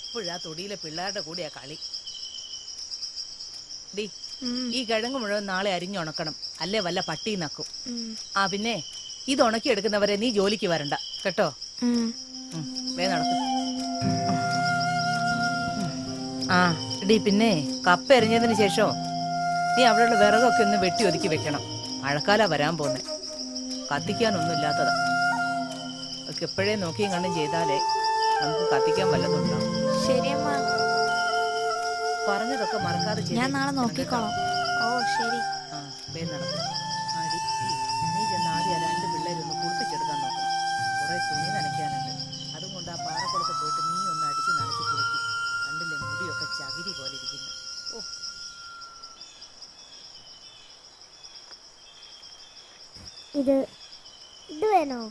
എപ്പോഴാ തൊടിയിലെ പിള്ളേരുടെ കൂടെയാ കളി. ഡി ഈ കിഴങ്ങ് മുഴുവൻ നാളെ അരിഞ്ഞുണക്കണം, അല്ലേ വല്ല പട്ടി നക്കും. ആ പിന്നെ ഇത് ഉണക്കിയെടുക്കുന്നവരെ നീ ജോലിക്ക് വരണ്ട കേട്ടോ. വേ നടക്കും. ആ ഡി പിന്നെ കപ്പ എറിഞ്ഞതിന് ശേഷം നീ അവിടെയുള്ള വിറകൊക്കെ ഒന്ന് വെട്ടി ഒതുക്കി വെക്കണം. മഴക്കാല വരാൻ പോന്നെ, കത്തിക്കാനൊന്നും ഇല്ലാത്തതാ. ഒക്കെ എപ്പോഴേ നോക്കിയും കണ്ടും ചെയ്താലേ നമുക്ക് കത്തിക്കാൻ വല്ലതുണ്ടാവും. ശരിയമ്മ, പറഞ്ഞതൊക്കെ മറക്കാതെ ഞാൻ നാളെ നോക്കിക്കോളാം. ഓ ശരി. ആ വേ നടക്കും. നീ ചെന്ന് ആദ്യം രണ്ട് പിള്ളേരൊന്ന് കുളിപ്പിച്ചെടുക്കാൻ നോക്കണം. കുറെ തുണി നനയ്ക്കാനുണ്ട്, അതുകൊണ്ട് ആ പാറക്കുളത്ത് പോയിട്ട് നീ ഒന്ന് അടിച്ച് നനച്ച് കുളിക്കും. കണ്ടില്ലേ മുടിയൊക്കെ ചകിരി പോലെ ഇരിക്കുന്നു. ഓ ഇത് ഇത് വേണോ?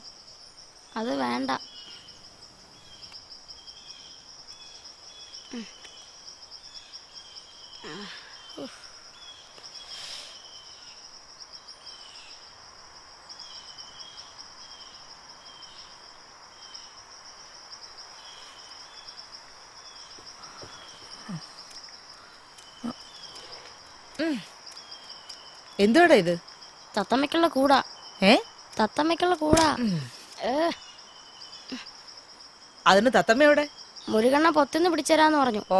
അത് വേണ്ട. എന്തുവാടാ ഇത്? തത്തമ്മയ്ക്കുള്ള കൂടാ. ഏ തത്തമ്മയ്ക്കുള്ള കൂടാ? അതിന് തത്തമ്മയോടെ മുരുകണ്ണ പൊത്തിന്ന് പിടിച്ചരാന്ന് പറഞ്ഞു. ഓ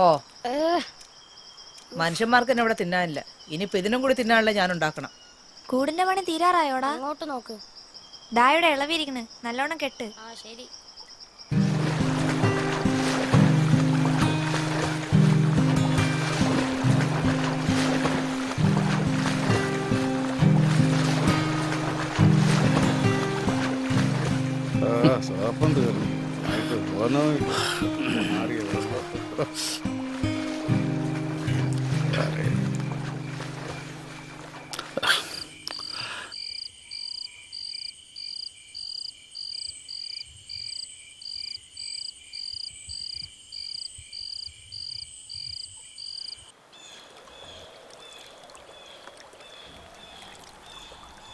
മനുഷ്യന്മാർക്ക് എന്നെ ഇവിടെ തിന്നാനില്ല, ഇനിയിപ്പോ ഇതിനും കൂടി തിന്നാനുള്ള ഞാൻ ഉണ്ടാക്കണം. കൂടിന്റെ പണി തീരാറായോടാ? അങ്ങോട്ട് നോക്ക്, ദായുടെ ഇളവിരിക്കണ്, നല്ലോണം കെട്ട്. ആ ശരി. அவனோ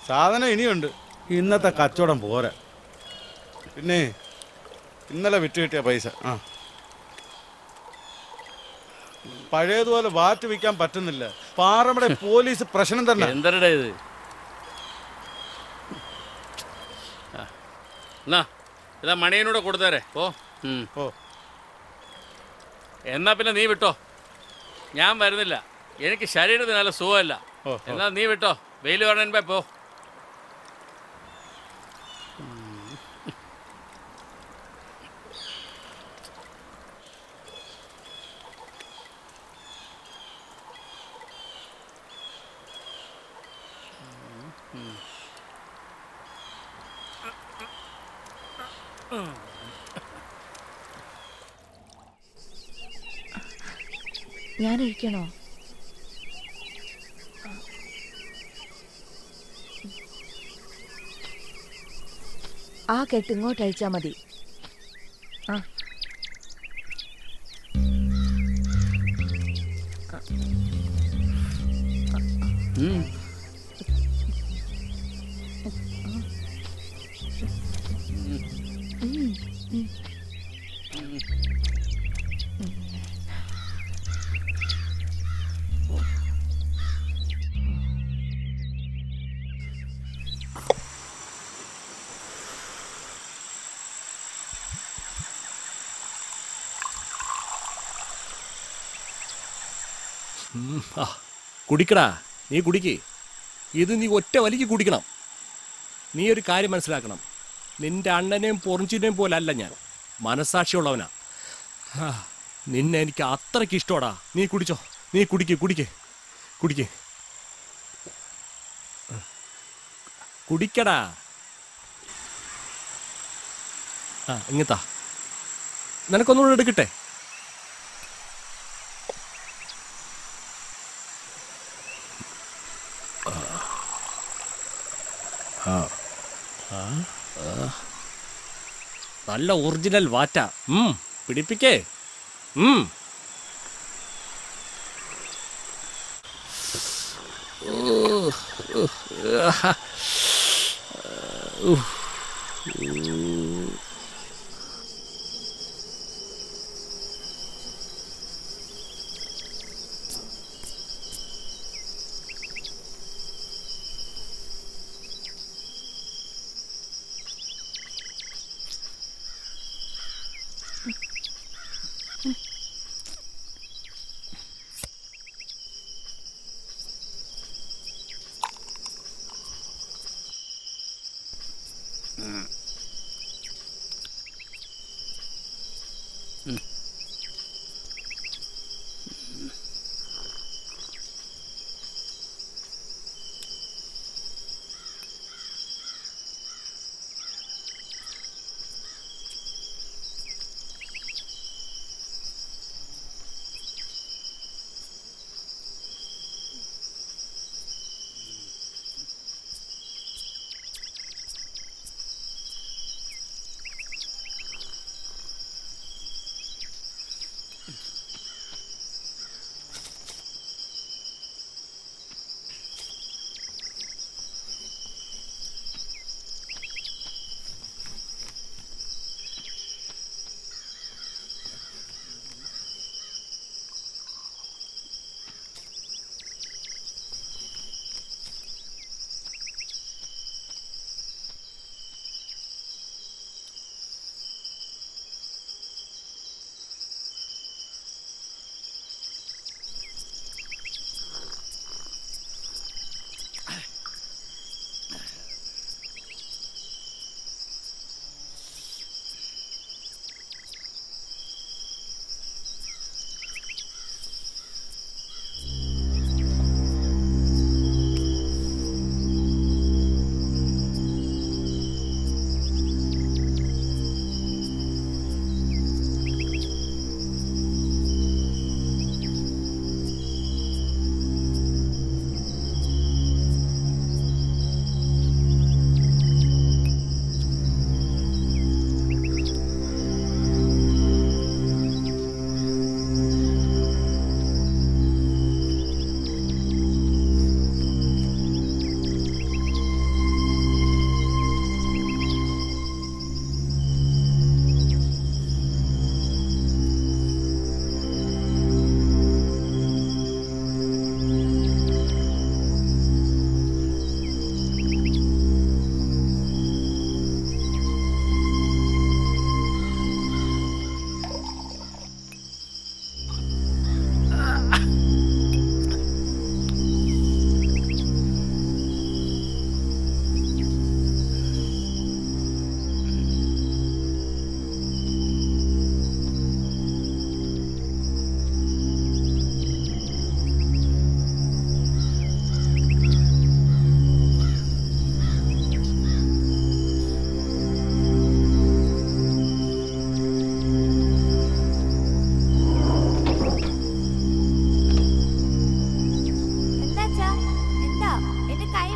സാധനം ഇനിയുണ്ട്. ഇന്നത്തെ കച്ചവടം പോരാ. പിന്നെ ഇന്നലെ വിറ്റ് കിട്ടിയ പൈസ ആ പഴയതുപോലെ വാറ്റ് വിൽക്കാൻ പറ്റുന്നില്ല. പാറമട പോലീസ് പ്രശ്നം തന്നെ. എന്തരടാ ഇത്? ഇതാ മണിയനൂടെ കൊടുത്തേരെ. ഓ ഓ എന്നാ പിന്നെ നീ വിട്ടോ, ഞാൻ വരുന്നില്ല. എനിക്ക് ശരീരത്തിന് നല്ല സുഖമല്ല. എന്നാ നീ വിട്ടോ, വെയിൽ കാണാൻ പോയി പോ. ഞാനിരിക്കണോ? ആ കെട്ട് ഇങ്ങോട്ട് അയച്ചാൽ മതി. ആ കുടിക്കടാ, നീ കുടിക്ക്. ഇത് നീ ഒറ്റ വലിക്ക് കുടിക്കണം. നീ ഒരു കാര്യം മനസ്സിലാക്കണം, നിന്റെ അണ്ണനെയും പൊറഞ്ചിനെയും പോലെ അല്ല ഞാൻ, മനസാക്ഷിയുള്ളവനാ. നിന്നെ എനിക്ക് അത്രയ്ക്ക് ഇഷ്ടമാടാ. നീ കുടിച്ചോ, നീ കുടിക്ക്, കുടിക്ക്, കുടിക്ക്, കുടിക്കടാ. ആ ഇങ്ങത്താ, നിനക്കൊന്നുകൂടെ എടുക്കട്ടെ? നല്ല ഒറിജിനൽ വാറ്റ. ഉം പിടിപ്പിക്കേ. ഉം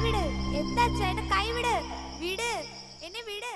கைவிடு. எத்தாச்சு? என்ன கைவிடு, விடு என்ன விடு.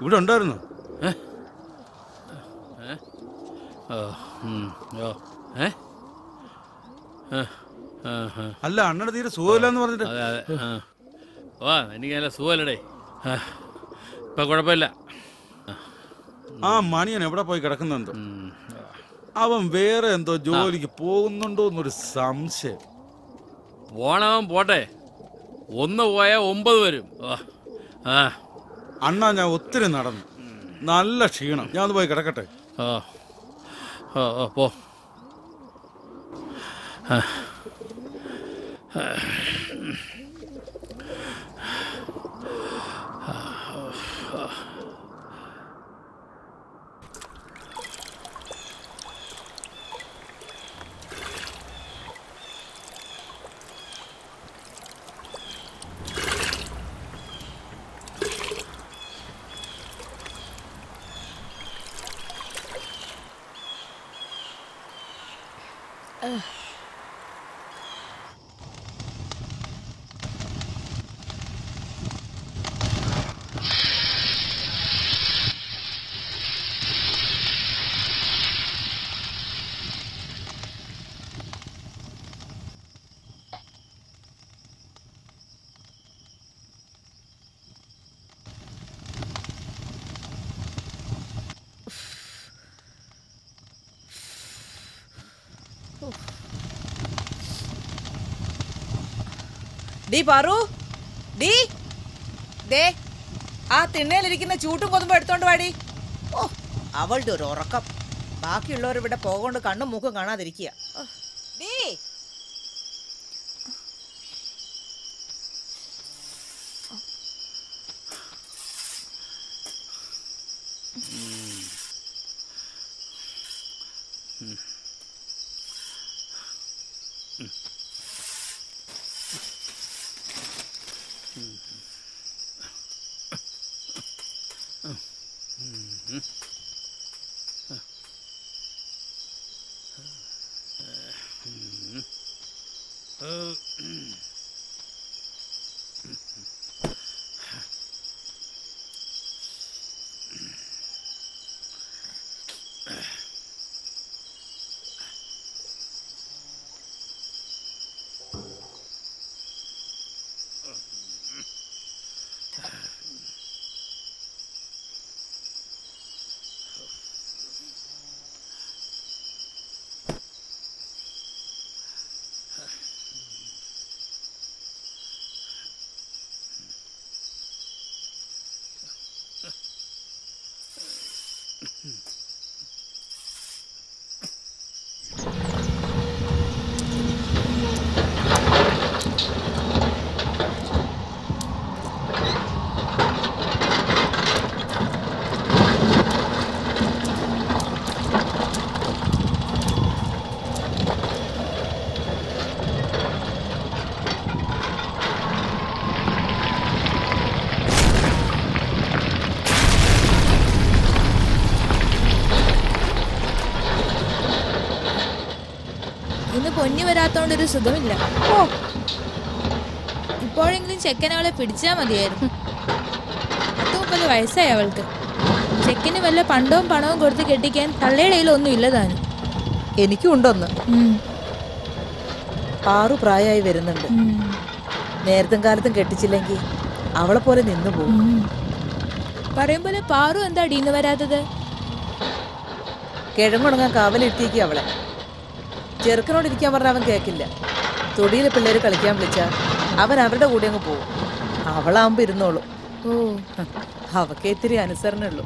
ഇവിടെ ഉണ്ടായിരുന്നു. അല്ല അണ്ണ തീരെ സുഖമില്ലെന്ന് പറഞ്ഞിട്ട്. ഓ എനിക്ക് നല്ല സുഖമല്ലേ, ഇപ്പൊ കുഴപ്പമില്ല. ആ മണിയൻ എവിടെ പോയി കിടക്കുന്നുണ്ടോ? അവൻ വേറെ എന്തോ ജോലിക്ക് പോകുന്നുണ്ടോ എന്നൊരു സംശയം. പോണവൻ പോട്ടെ, ഒന്ന് പോയാൽ ഒമ്പത് വരും. ആ അണ്ണാ ഞാൻ ഒത്തിരി നടന്നു, നല്ല ക്ഷീണം. ഞാൻ ഒന്ന് പോയി കിടക്കട്ടെ. ആ ഓ ഓ പോ. Di baru, di, deh, ah tinnel irikina chutum kodum edutond vaadi. Oh, avalde oru orakam. Baaki ullavare vida pogondu kannum mookkum kaanadirikkiya. Di. That's why there's no one there. Oh! Now I'm going to check out the check-in. That's why I'm going to check out the check-in. I'm going to check out the check-in. I'm going to check out the check-in. I'm going to check out the check-in. I'm going to check out the check-in. I'm Jerkan orang dikira orang ramai kekilnya. Todi le pelari kalau kiam lecah, awan awan itu udeng aku. Awal am biru nol. Oh, awak ketiri ane serner lo.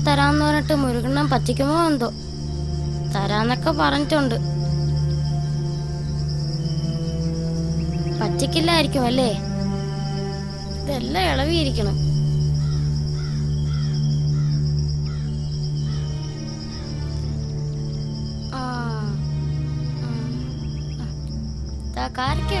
Taran orang itu mungkin nama pacik mau ando. Taran aku paran cond. Pacik kila eriknya le. Semua ada biariknya. कार के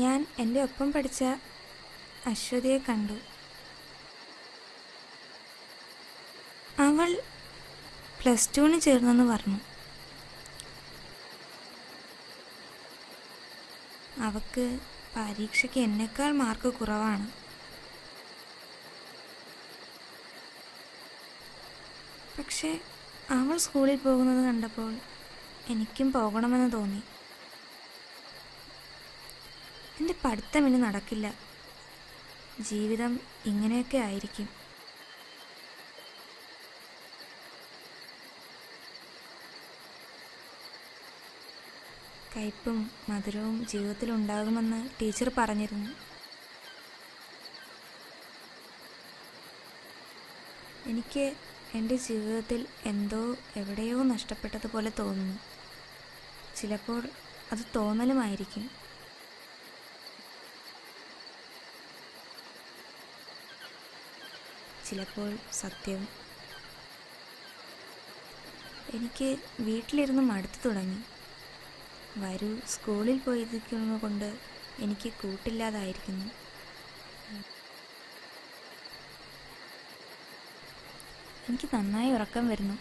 ഞാൻ എൻ്റെ ഒപ്പം പഠിച്ച അശ്വതിയെ കണ്ടു. അവൾ പ്ലസ് ടുവിന് ചേർന്നെന്ന് പറഞ്ഞു. അവൾക്ക് പരീക്ഷയ്ക്ക് എന്നെക്കാൾ മാർക്ക് കുറവാണ്. പക്ഷെ അവൾ സ്കൂളിൽ പോകുന്നത് കണ്ടപ്പോൾ എനിക്കും പോകണമെന്ന് തോന്നി. എൻ്റെ പഠിത്തം ഇനി നടക്കില്ല, ജീവിതം ഇങ്ങനെയൊക്കെ ആയിരിക്കും. കയ്പും മധുരവും ജീവിതത്തിലുണ്ടാകുമെന്ന് ടീച്ചർ പറഞ്ഞിരുന്നു. എനിക്ക് എൻ്റെ ജീവിതത്തിൽ എന്തോ എവിടെയോ നഷ്ടപ്പെട്ടതുപോലെ തോന്നുന്നു. ചിലപ്പോൾ അത് തോന്നലുമായിരിക്കും. ചിലപ്പോൾ സത്യം. എനിക്ക് വീട്ടിലിരുന്ന് മടുത്തു തുടങ്ങി. വരൂ സ്കൂളിൽ പോയിരിക്കുന്നത് കൊണ്ട് എനിക്ക് കൂട്ടില്ലാതായിരിക്കുന്നു. എനിക്ക് നന്നായി ഉറക്കം വരുന്നു.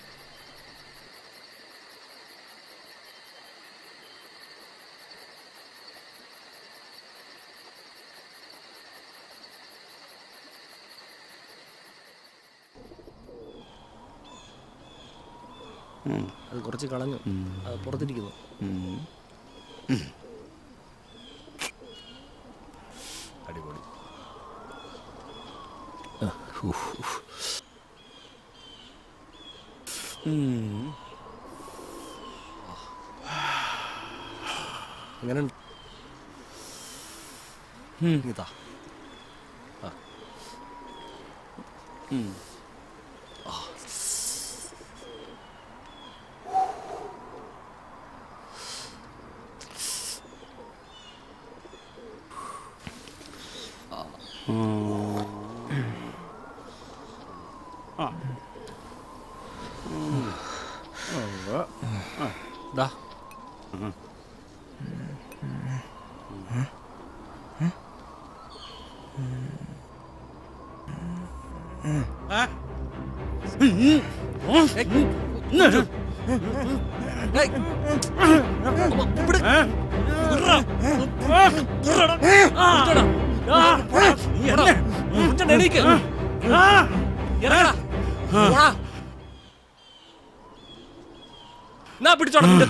അത് കുറച്ച് കളഞ്ഞു, അത് പുറത്തിരിക്കുന്നു. അടിപൊളി. അങ്ങനെ ഇതാ ആ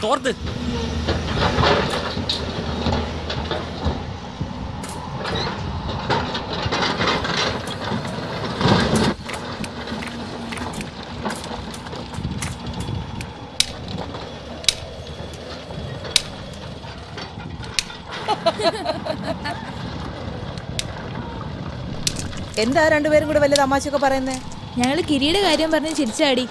തോർത്ത് എന്താ രണ്ടുപേരും കൂടെ വല്ല തമാശയൊക്കെ പറയുന്നേ? ഞങ്ങള് ഗിരിയുടെ കാര്യം പറഞ്ഞ് ചിരിച്ചാടി.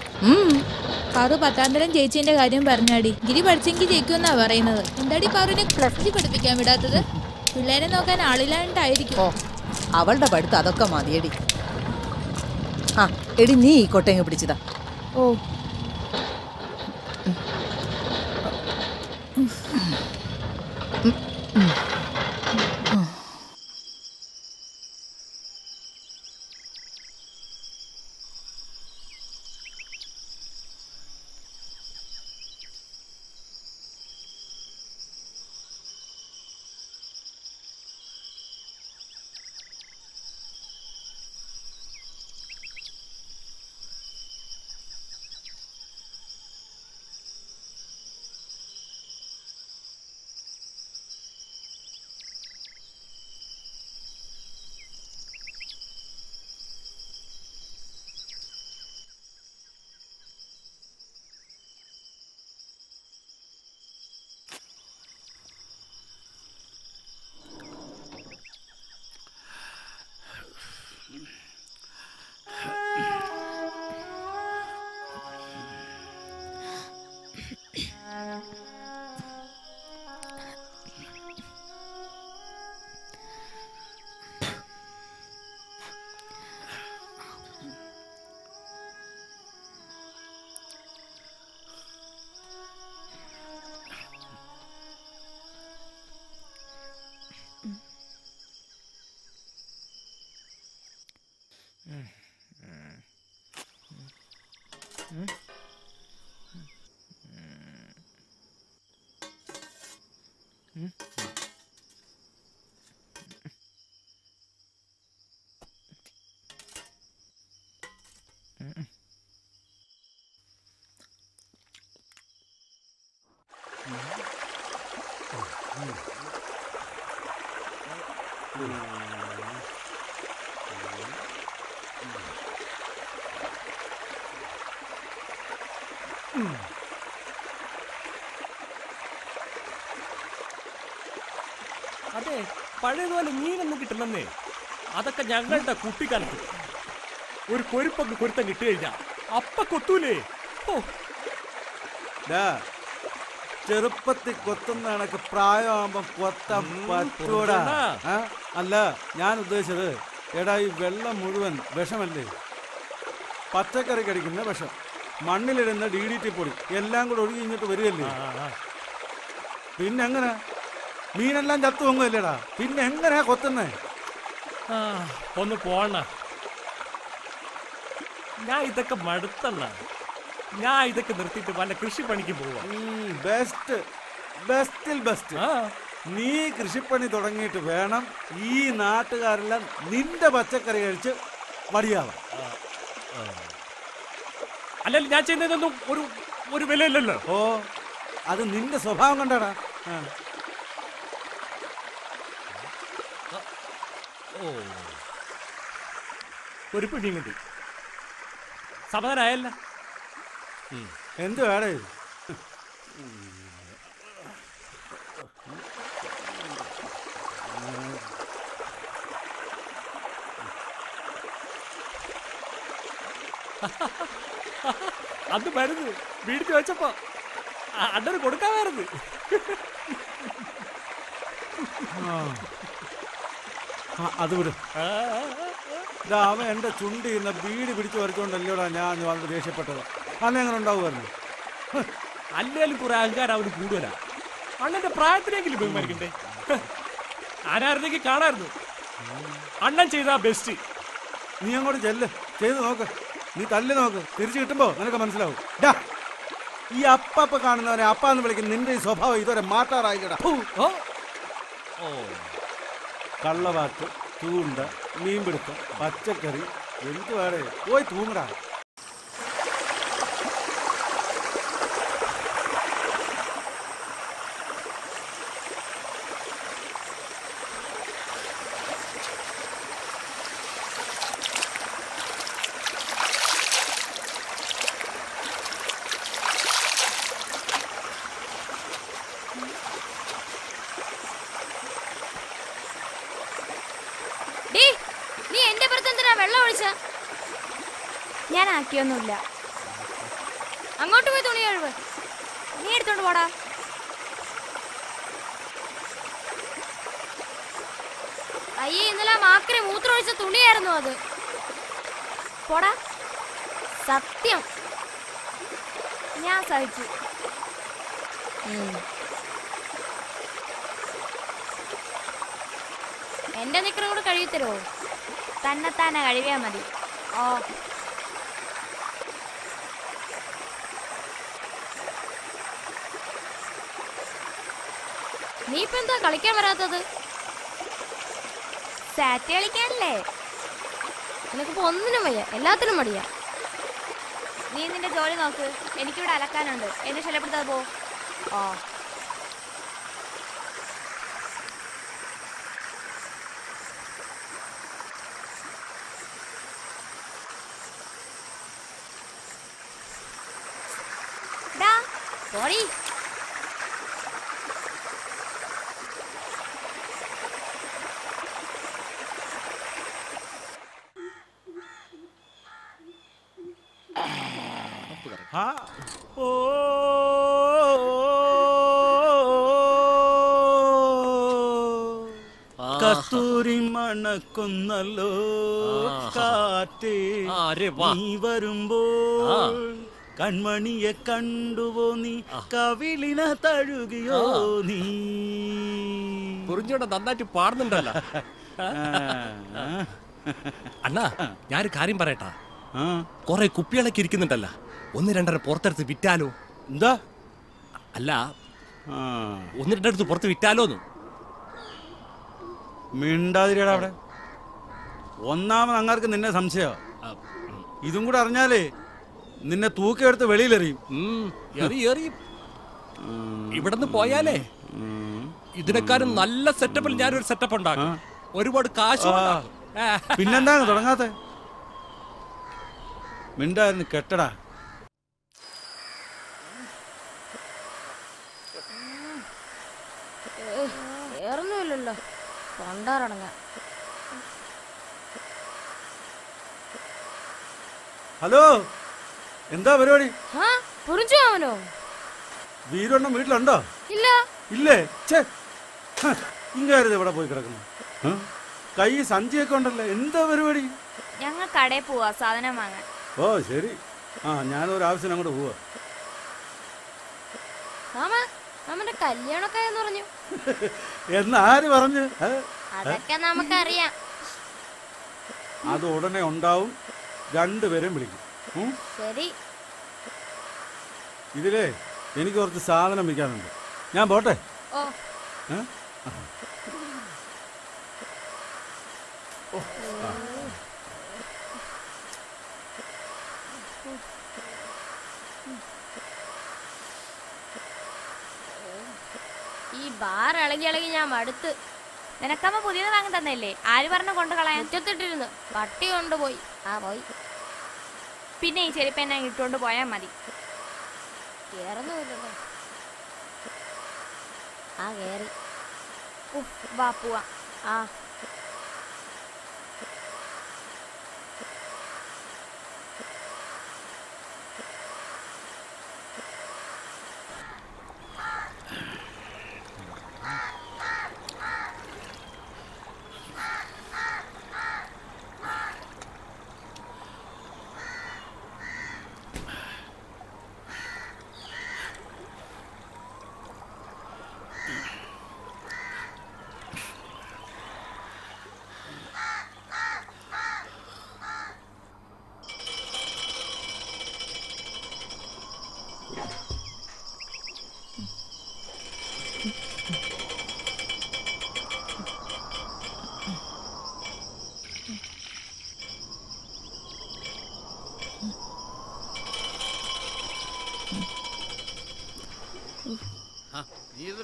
പാറു പത്താം തരം ജയിച്ചതിന്റെ കാര്യം പറഞ്ഞാടി. ഗിരി പഠിച്ചെങ്കിൽ ജയിക്കുമെന്നാ പറയുന്നത്. എന്താടി പാറുവിനെ ക്ലബ്ബിൽ പഠിപ്പിക്കാൻ വിടാത്തത്? പിള്ളേരെ നോക്കാൻ ആളില്ലാണ്ടായിരിക്കും. അവളുടെ പഠിത്തം അതൊക്കെ മതിയടി. ആ എടി, നീ ഈ കൊട്ടങ്ങ് പിടിച്ചതാ. ഓ അതെ, പഴയതുപോലെ മീനൊന്നും കിട്ടണമെന്നേ. അതൊക്കെ ഞങ്ങളുടെ കുട്ടിക്കാലത്ത് ഒരു കൊരുപ്പൊക്കെ കൊരുത്തം കിട്ടുകഴിഞ്ഞാ അപ്പ കൊട്ടൂലേ. ഓ ചെറുപ്പത്തിൽ കൊത്തുന്നതൊക്കെ പ്രായമാകുമ്പോ കൊത്താൻ പറ്റൂടാ. അല്ല, ഞാൻ ഉദ്ദേശിച്ചത് എടാ, ഈ വെള്ളം മുഴുവൻ വിഷമല്ലേ? പച്ചക്കറി കഴിക്കുന്ന വിഷം, മണ്ണിലിടുന്ന ഡി ഡി ടി പൊടി എല്ലാം കൂടെ ഒഴുകി ഇങ്ങോട്ട് വരികയല്ലേ. പിന്നെ എങ്ങനെ മീനെല്ലാം ചത്തു പൊങ്ങുമല്ലേടാ, പിന്നെ എങ്ങനെയാ കൊത്തുന്നേ? ഒന്ന് പോണ, ഞാൻ ഇതൊക്കെ മടുത്തല്ല, ഞാൻ ഇതൊക്കെ നിർത്തിയിട്ട് വല്ല കൃഷിപ്പണിക്ക് പോവാ. ബെസ്റ്റ്, ബെസ്റ്റിൽ ബെസ്റ്റ്. നീ കൃഷിപ്പണി തുടങ്ങിയിട്ട് വേണം ഈ നാട്ടുകാരെല്ലാം നിന്റെ പച്ചക്കറി കഴിച്ച് മടിയാവാം. അല്ലെങ്കിൽ ഞാൻ ചെയ്യുന്നതൊന്നും ഒരു ഒരു വിലയില്ലല്ലോ. ഓ, അത് നിന്റെ സ്വഭാവം കണ്ടാടാ. ഒരു പിടിയും കിട്ടി സമാധാനായല്ല. എന്ത് വേണേ അത് മരുന്ന് വീട്ടിൽ വെച്ചപ്പോ അണ്ണന് കൊടുക്കാമായിരുന്നു. അത് വിടും. അവൻ എൻ്റെ ചുണ്ടി ഇന്ന് വീട് പിടിച്ചു വരച്ചോണ്ടല്ലോടാ ഞാൻ വളരെ ദേഷ്യപ്പെട്ടത്. അന്ന് എങ്ങനെ ഉണ്ടാവുമായിരുന്നു? അല്ലേലും കുറെ ആൾക്കാർ അവന് കൂടുതലാ. അണ്ണൻ്റെ പ്രായത്തിനെങ്കിലും ബഹുമാനിക്കണ്ടേ? ആരായിരുന്നെങ്കിൽ കാണായിരുന്നു. അണ്ണൻ ചെയ്താ ബെസ്റ്റ്. നീ അങ്ങോട്ട് ചെല്ല്, ചെയ്ത് നോക്ക്, നീ തല്ല് നോക്ക്, തിരിച്ചു കിട്ടുമ്പോ നിനക്ക് മനസ്സിലാവും. ഈ അപ്പാപ്പ കാണുന്നവനെ അപ്പാന്ന് വിളിക്കുന്ന നിന്റെ ഈ സ്വഭാവം ഇതുവരെ മാറ്റാറായില്ലടാ. കള്ളവാക്ക്, ചൂണ്ട, മീൻപിടുത്തം, പച്ചക്കറി, എന്ത് വേറെ പോയി തൂങ്ങടാ. ൊന്നുമില്ല, അങ്ങോട്ട് പോയി തുണി കഴിവ് നീ എടുത്തോണ്ട് പോടാ. അയ്യേ, ഇന്നലെ മാക്രി മൂത്രമൊഴിച്ച തുണിയായിരുന്നു അത്. പോടാ, സത്യം ഞാൻ സഹിച്ചു. എന്റെ നിക്കറും കൂടെ കഴിയത്തരോ? തന്നെത്താനെ കഴിയാ മതി. ഓ, നീ ഇപ്പൊ എന്താ കളിക്കാൻ വരാത്തത്? സാറ്റ് കളിക്കാനല്ലേ? നിനക്കിപ്പോ ഒന്നിനും വയ്യ, എല്ലാത്തിനും മടിയാ. നീ നിന്റെ ജോലി നോക്ക്, എനിക്കിവിടെ അലക്കാനുണ്ട്. എന്നെ ശല്യപ്പെടുത്താതെ പോ. ഓ, സോറി. കസ്തൂരി മണക്കുന്നല്ലോ കാറ്റേ, നീ വരുമ്പോൾ കൺമണിയെ കണ്ടുവോ, നീ കവിളിന തഴുകിയോ, നീ കുറിഞ്ഞോടെ നന്നായിട്ട് പാടുന്നുണ്ടല്ലോ. അണ്ണാ, ഞാനൊരു കാര്യം പറയട്ടാ, കൊറേ കുപ്പികളൊക്കെ ഇരിക്കുന്നുണ്ടല്ലോ, ഒന്ന് രണ്ടര പുറത്തെടുത്ത് വിറ്റാലോ? എന്താ? അല്ല, ഒന്ന് രണ്ടടുത്ത് പുറത്ത് വിറ്റാലോന്ന്. മിണ്ടാതിരിയടാ അവിടെ. ഒന്നാമത് അങ്ങാർക്ക് നിന്നെ സംശയ, ഇതും കൂടെ അറിഞ്ഞാലേ നിന്നെ തൂക്കിയെടുത്ത് വെളിയിലെറിയും. ഇവിടുന്ന് പോയാലേ ഇതിനെക്കാരും നല്ല സെറ്റപ്പിൽ ഞാനൊരു സെറ്റപ്പ് ഉണ്ടാക്കും, ഒരുപാട് കാശ്. പിന്നെന്താണ് തുടങ്ങാത്ത? മിണ്ടായിരുന്നു കെട്ടടാ. ല്ലോ കൊണ്ടാറടങ്ങ. ഹലോ, എന്താ പരിപാടി? പുറിഞ്ചുവാമനോ വീരണ്ണൻ വീട്ടിലുണ്ടോ? ഇല്ല. ഇല്ലേ? ഇങ്ങാരുത് ഇവിടെ പോയി കിടക്കുന്നു. കൈ സഞ്ചിയൊക്കെ ഉണ്ടല്ലോ, എന്താ പരിപാടി? ഞങ്ങൾ കടയിൽ പോവാ സാധനം വാങ്ങാൻ. ആ, ഓ ശരി. ആ ഞാനൊരു ആവശ്യം അങ്ങോട്ട് പോവാ. മാമ മാമന്റെ കല്യാണമൊക്കെ എന്ന് പറഞ്ഞു. എന്നാര് പറഞ്ഞു? അതൊക്കെ നമുക്കറിയാം. അത് ഉടനെ ഉണ്ടാവും. രണ്ടുപേരും വിളിക്കും. ശരി. ഇതിലേ എനിക്ക് കുറച്ച് സാധനം വിൽക്കാനുണ്ട്. ഞാൻ പോട്ടെ. ഓ ഈ ബാർ ഇളകി ഇളകി ഞാൻ മടുത്ത്. നിനക്കമ്മ പുതിയത് വാങ്ങി തന്നല്ലേ? ആര് പറഞ്ഞു കൊണ്ട് കളയാൻ? ഉച്ചത്തിട്ടിരുന്നു പട്ടി കൊണ്ടുപോയി. ആ പോയി. പിന്നെ ഈ ചെരുപ്പ് എന്നെ ഇട്ടുകൊണ്ട് പോയാൽ മതി. കേറുന്നു ആ കേറി. വാ പോവാ. ആ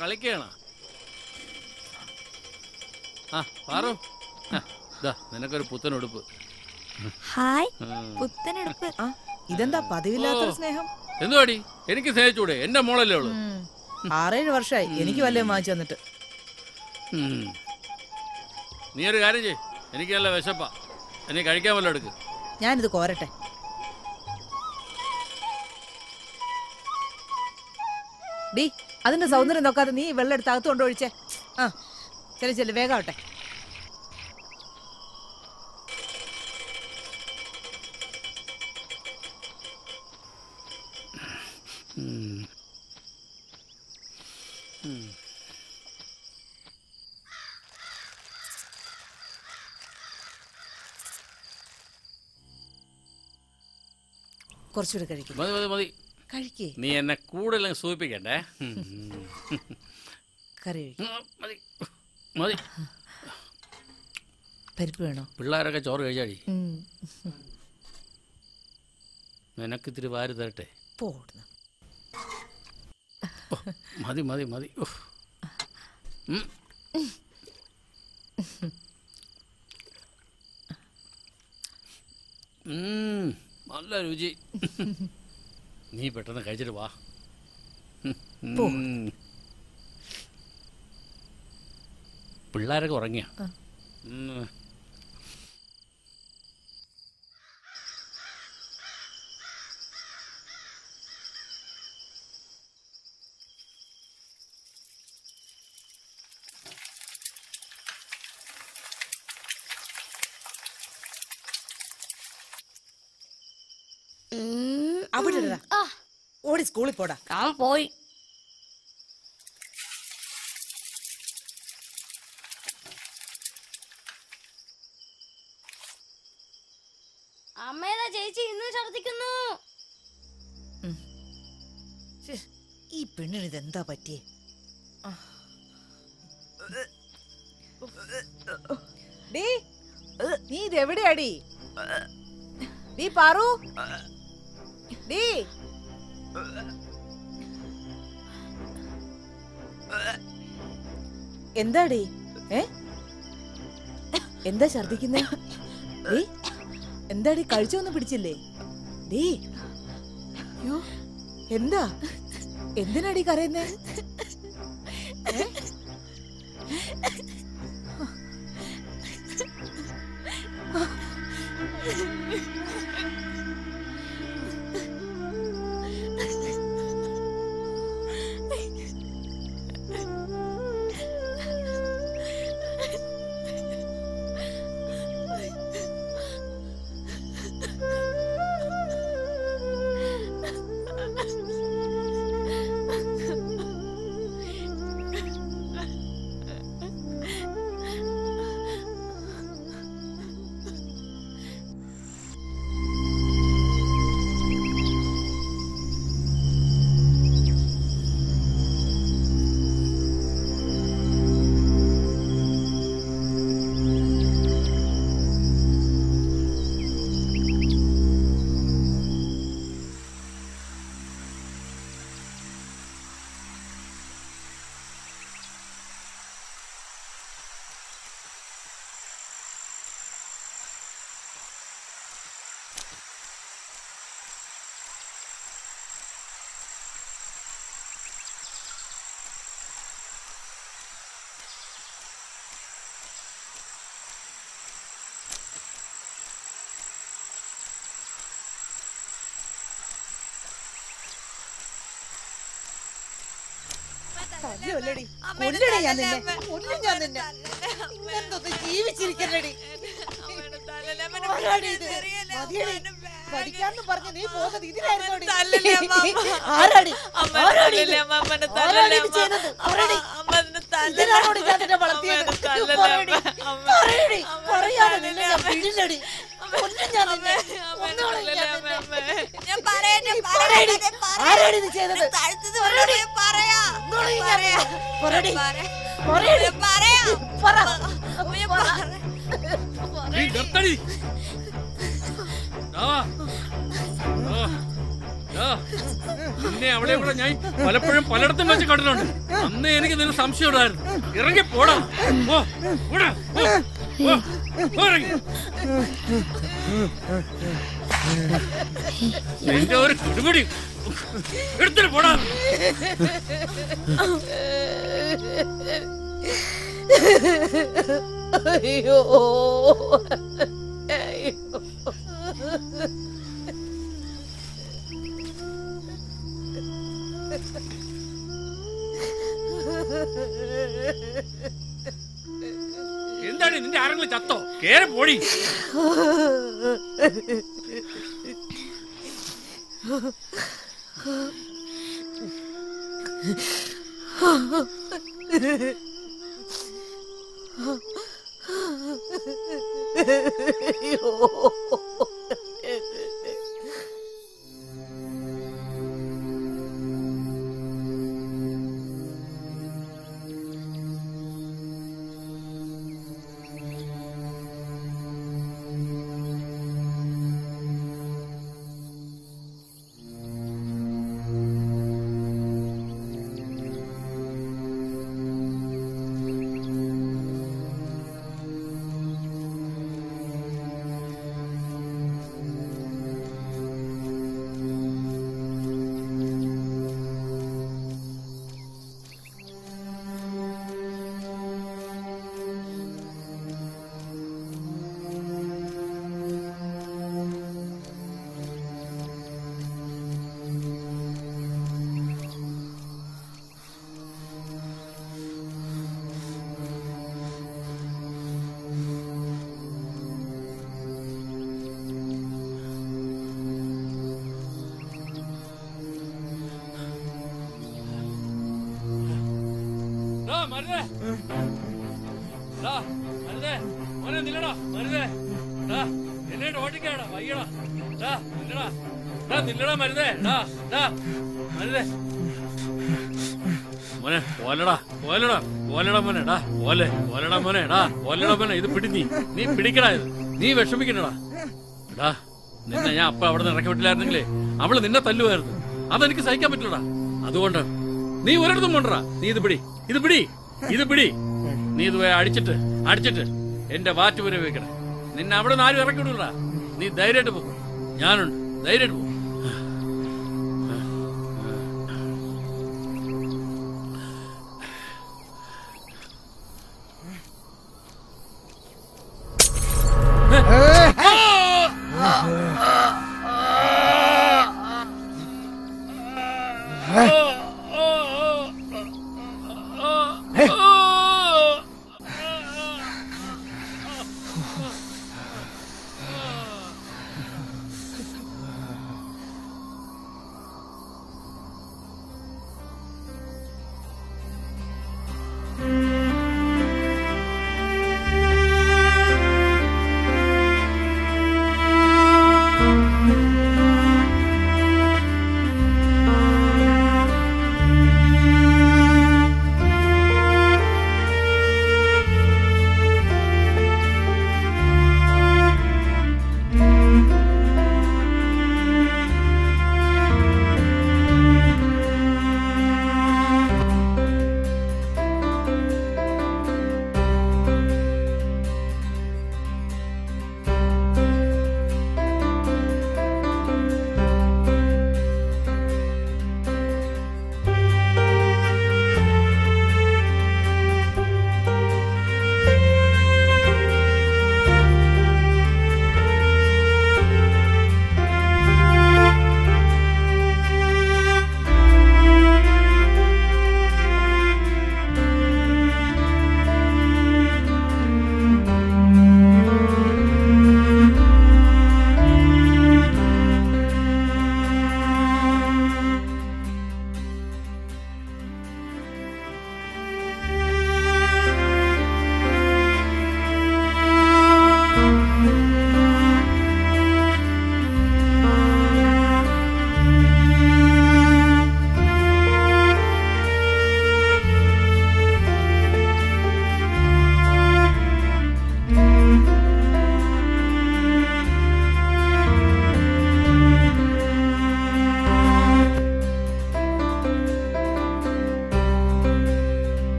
കളിക്കണോ? ആ പാറു, ദാ നിനക്കൊരു പുത്തൻ ഉടുപ്പ്. ഹായ് പുത്തൻ ഉടുപ്പ്. ആ ഇതെന്താ പതിവില്ലാത്തൊരു സ്നേഹം? എന്തുവാടി? എനിക്ക് സ്നേഹിച്ചൂടെ? എന്റെ മോളല്ലേ ഉള്ളു. ആറേഴ് വർഷമായി എനിക്ക് വല്ല വാങ്ങിച്ചു തന്നിട്ട്. നീ ഒരു കാര്യം ചെയ്യ്, എനിക്ക് നല്ല വിശപ്പാ. എന്നെ കഴിക്കാൻ വല്ല എടുക്ക്. ഞാനിത് കോരട്ടെ. ഡീ അതിന്റെ സൗന്ദര്യം നോക്കാതെ നീ വെള്ളം എടുത്ത് അകത്ത് കൊണ്ടൊഴിച്ചേ. ആ ചെല്ലു ചെല്ലു, വേഗാവട്ടെ. കുറച്ചുകൂടി കഴിക്കും. മതി മതി മതി. നീ എന്നെ കൂടുതൽ സൂചിപ്പിക്കണ്ടേ. പിള്ളേരൊക്കെ ചോറ് കഴിച്ചാടി. നിനക്കിത്തിരി വാരി തരട്ടെ. മതി മതി മതി. നല്ല രുചി. നീ പെട്ടെന്ന് കഴിച്ചിട്ട് വാ. പിള്ളേരൊക്കെ ഉറങ്ങിയ? ഓടി സ്കൂളിൽ പോടാ. ഞാൻ പോയി. അമ്മേതാ ചേച്ചി ഇന്ന് ഛർദിക്കുന്നു. ഈ പെണ്ണിന് ഇതെന്താ പറ്റിയേ? ഡീ നീ ഇതെവിടെയാടി? ഡീ പാറു, ഡീ എന്താടി? ഏ എന്താ ഛർദിക്കുന്നേ? എന്താടി കഴിച്ചൊന്നും പിടിച്ചില്ലേ? ഡീ എന്താ എന്തിനാടി കരയുന്നേ? ജീവിച്ചിരിക്കണടി പഠിക്കാന്ന് പറഞ്ഞ് നീ പോകുന്നത് ഇതിനായിരുന്നു വളർത്തിയത് ഞാൻ പലപ്പോഴും പലയിടത്തും വെച്ച് കണ്ടിട്ടുണ്ട്. അന്ന് എനിക്ക് നിന്നെ സംശയം ഉണ്ടായിരുന്നു. ഇറങ്ങി പോടാ. നിന്റെ ഒരു കുടുപിടി എടുത്തിട്ട് പോടാ. അയ്യോ എന്താണ് നിന്റെ ആരെങ്കിലും ചത്തോ? കേറി പോടി. ഇത് പിടി നീ നീ പിടിക്കടാ. ഇത് നീ വിഷമിക്കണടാ. എടാ നിന്നെ ഞാൻ അപ്പ അവിടെ നിന്ന് ഇറക്കി വിട്ടില്ലായിരുന്നെങ്കിലേ അവള് നിന്നെ തല്ലുമായിരുന്നു. അതെനിക്ക് സഹിക്കാൻ പറ്റൂടാ. അതുകൊണ്ടാണ് നീ ഒരിടത്തും കൊണ്ടടാ. നീ ഇത് പിടി, ഇത് പിടി, ഇത് പിടി. നീ ഇത് അടിച്ചിട്ട് അടിച്ചിട്ട് എന്റെ വാറ്റ് വരെ വെക്കണേ. നിന്നെ അവിടെ നിന്ന് ആരും ഇറക്കി വിടൂടാ. നീ ധൈര്യമായിട്ട് പോകും. ഞാനുണ്ട്, ധൈര്യമായിട്ട് പോകും. Huh?